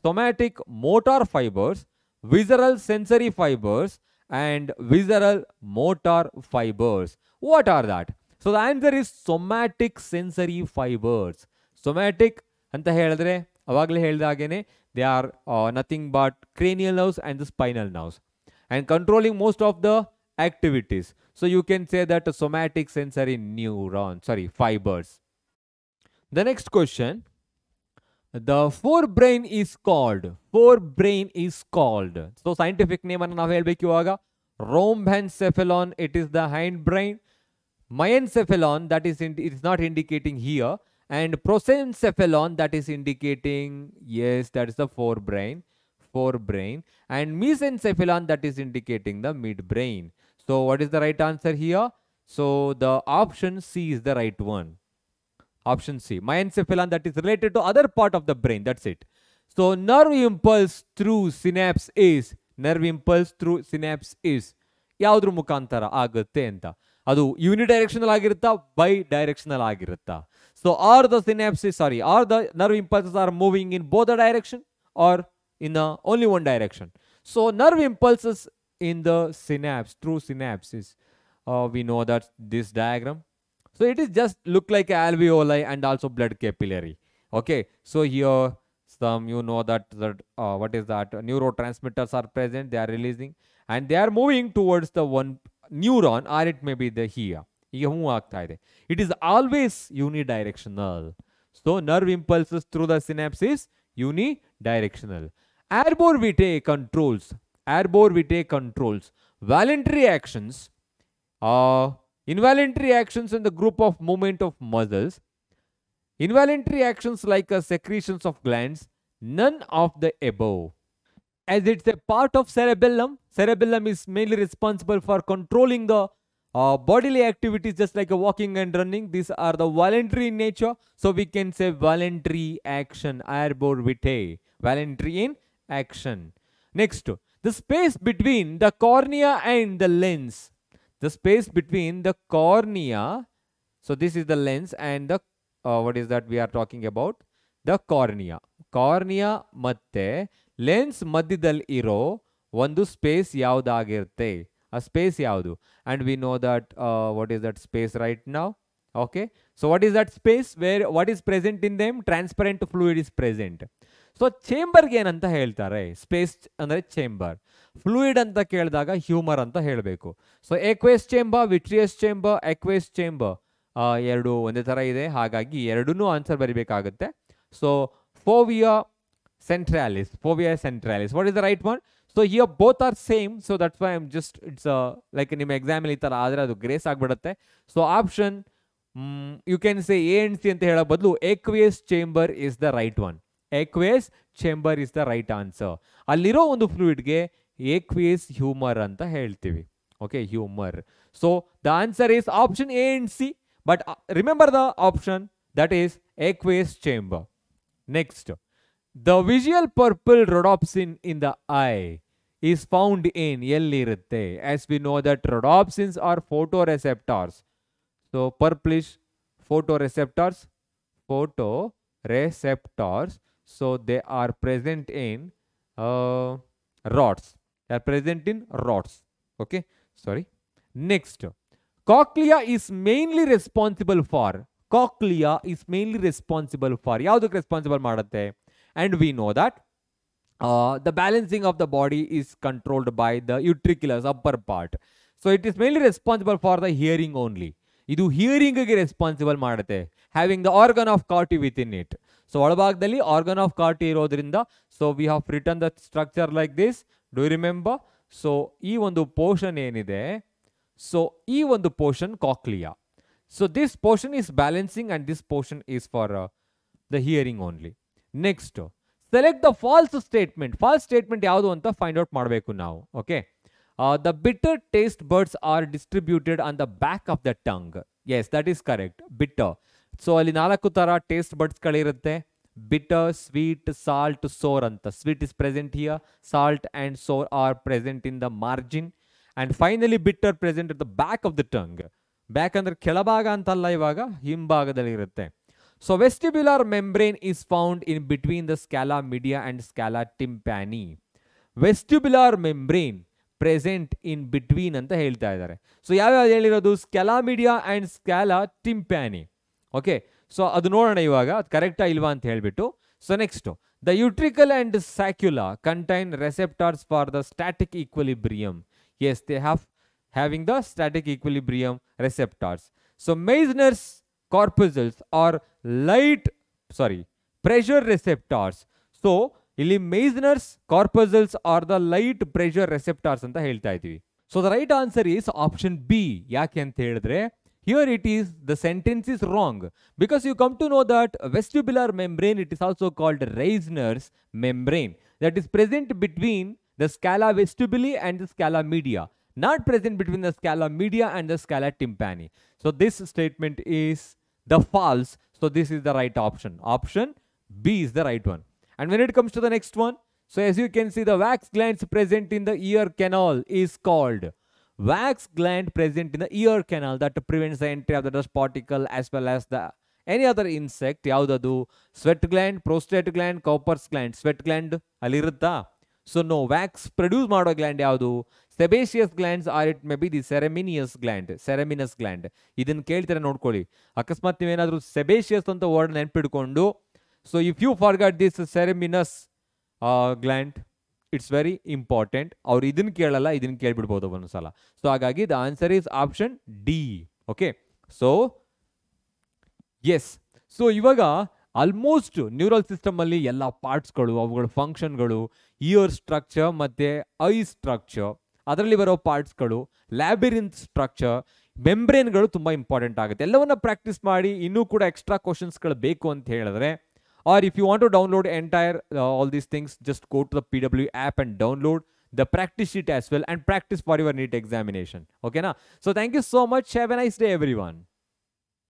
somatic motor fibers, visceral sensory fibers, and visceral motor fibers. What are that? So the answer is somatic sensory fibers. Somatic anta helidre avagle helidagene they are nothing but cranial nerves and the spinal nerves and controlling most of the activities. So you can say that a somatic sensory neuron, sorry, fibers. The next question, the forebrain is called. Forebrain is called. So scientific name anna nav helbeku ivaga rhombencephalon, it is the hindbrain. Myencephalon, that is it is not indicating here. And prosencephalon, that is indicating, yes, that is the forebrain, forebrain. And mesencephalon, that is indicating the midbrain. So, what is the right answer here? So, the option C is the right one. Option C. Myencephalon, that is related to other part of the brain, that's it. So, nerve impulse through synapse is, nerve impulse through synapse is, yavadru mukantara agutte anta. Adu unidirectional agirutta, bidirectional agirutta. So, are the synapses, sorry, are the nerve impulses are moving in both the direction or in the only one direction. So nerve impulses in the synapse, through synapses, we know that this diagram. So it is just look like alveoli and also blood capillary. Okay, so here some, you know that, what is that, neurotransmitters are present, they are releasing and they are moving towards the one neuron, or it may be the here. It is always unidirectional. So nerve impulses through the synapse is unidirectional. Arborvitae controls voluntary actions, involuntary actions in the group of movement of muscles, involuntary actions like secretions of glands, none of the above. As it's a part of cerebellum, cerebellum is mainly responsible for controlling the bodily activities just like walking and running. These are the voluntary in nature. So we can say voluntary action, arborvitae, voluntary in action. Next, the space between the cornea and the lens. The space between the cornea, so this is the lens and the what is that we are talking about? The cornea. Cornea matte lens madidal iro ondu space yaudagirte. A space yaudu. And we know that what is that space right now? Okay. So what is that space? Where what is present in them? Transparent fluid is present. So chamber gen anta heltare. Space andre chamber. Fluid anta keldaga humor anta helbeku. So aqueous chamber, vitreous chamber, aqueous chamber. Yerdu onde thara ide. Hagagi yerdu no answer baribekagutte. So fovea centralis. Fovea centralis. What is the right one? So here both are same, so that's why I'm just, it's like in exam grace agbidutte. So option, you can say A and C anta hela badlu aqueous chamber is the right one. Aqueous chamber is the right answer. Alliro ondu fluid ge aqueous humor anta heltivi. Okay, humor. So the answer is option A and C, but remember the option that is aqueous chamber. Next, the visual purple rhodopsin in the eye is found in Yellirite. As we know that rhodopsins are photoreceptors. So purplish photoreceptors, photoreceptors. So they are present in rods. They are present in rods. Okay, sorry. Next, cochlea is mainly responsible for, cochlea is mainly responsible for, yavaduk responsible madatte? And we know that the balancing of the body is controlled by the utriculus, upper part. So it is mainly responsible for the hearing only. Idu hearing ge responsible madate, having the organ of Corti within it. So alabagdali organ of Corti irodrinda. So we have written the structure like this. Do you remember? So ee ondu portion enide. So ee ondu portion cochlea. So this portion is balancing and this portion is for the hearing only. Next, select the false statement. False statement yavadu anta find out madbeku now. Okay. The bitter taste buds are distributed on the back of the tongue. Yes, that is correct. Bitter. So alli nalakku tara taste buds kalirutte. Bitter, sweet, salt, sour anta. Sweet is present here. Salt and sour are present in the margin. And finally bitter present at the back of the tongue. Back andre kelabhaga antalla ivaga himbagadalli irutte. So vestibular membrane is found in between the scala media and scala tympani. Vestibular membrane present in between anta helta idare. So yava helirodu scala media and scala tympani. Okay, so adu nodona ivaga adu correct a ilva anta helbittu. So next, the utricle and saccula contain receptors for the static equilibrium. Yes, they have having the static equilibrium receptors. So Meissner's corpuscles are light, sorry, pressure receptors. So, illi Meissner's corpuscles are the light pressure receptors anta helta idivi. So the right answer is option B. Yake anta helidre, here it is, the sentence is wrong, because you come to know that vestibular membrane, it is also called Reissner's membrane, that is present between the scala vestibuli and the scala media. Not present between the scala media and the scala tympani. So this statement is the false. So this is the right option. Option B is the right one. And when it comes to the next one, so as you can see, the wax glands present in the ear canal is called, wax gland present in the ear canal that prevents the entry of the dust particle as well as the any other insect yaudadu sweat gland, prostate gland, Cowper's gland. Sweat gland alirutta? So no, wax produce mado gland yaudu? Sebaceous glands, or it may be the ceruminous gland. Ceruminous gland idin keltare nodkoli akasmat nive enadru sebaceous anta word nenpidkondu. So if you forgot this ceruminous gland, it's very important. Aur idin kelala, idin kelbidabodu one sala. So agagi the answer is option D. Okay, so yes, so ivaga almost neural ಸಿಸ್ಟಮಲ್ಲಿ ಎಲ್ಲ ಪಾರ್ಟ್ಸ್ಗಳು, ಅವುಗಳ ಫಂಕ್ಷನ್ಗಳು, ear structure ಮತ್ತು eye structure, ಅದರಲ್ಲಿ ಬರೋ ಪಾರ್ಟ್ಸ್ಗಳು, ಲ್ಯಾಬಿರಿಂತ್ structure, ಮೆಂಬ್ರೇನ್ಗಳು ತುಂಬ important ಆಗುತ್ತೆ. ಎಲ್ಲವನ್ನು ಪ್ರಾಕ್ಟೀಸ್ ಮಾಡಿ ಇನ್ನೂ ಕೂಡ ಎಕ್ಸ್ಟ್ರಾ ಕ್ವಶನ್ಸ್ಗಳು ಬೇಕು ಅಂತ ಹೇಳಿದ್ರೆ, or if you want to download entire all these things, just go to the P W app and download the practice sheet as well and practice for your NEET examination. Okay na? So thank you so much. Have a nice day everyone.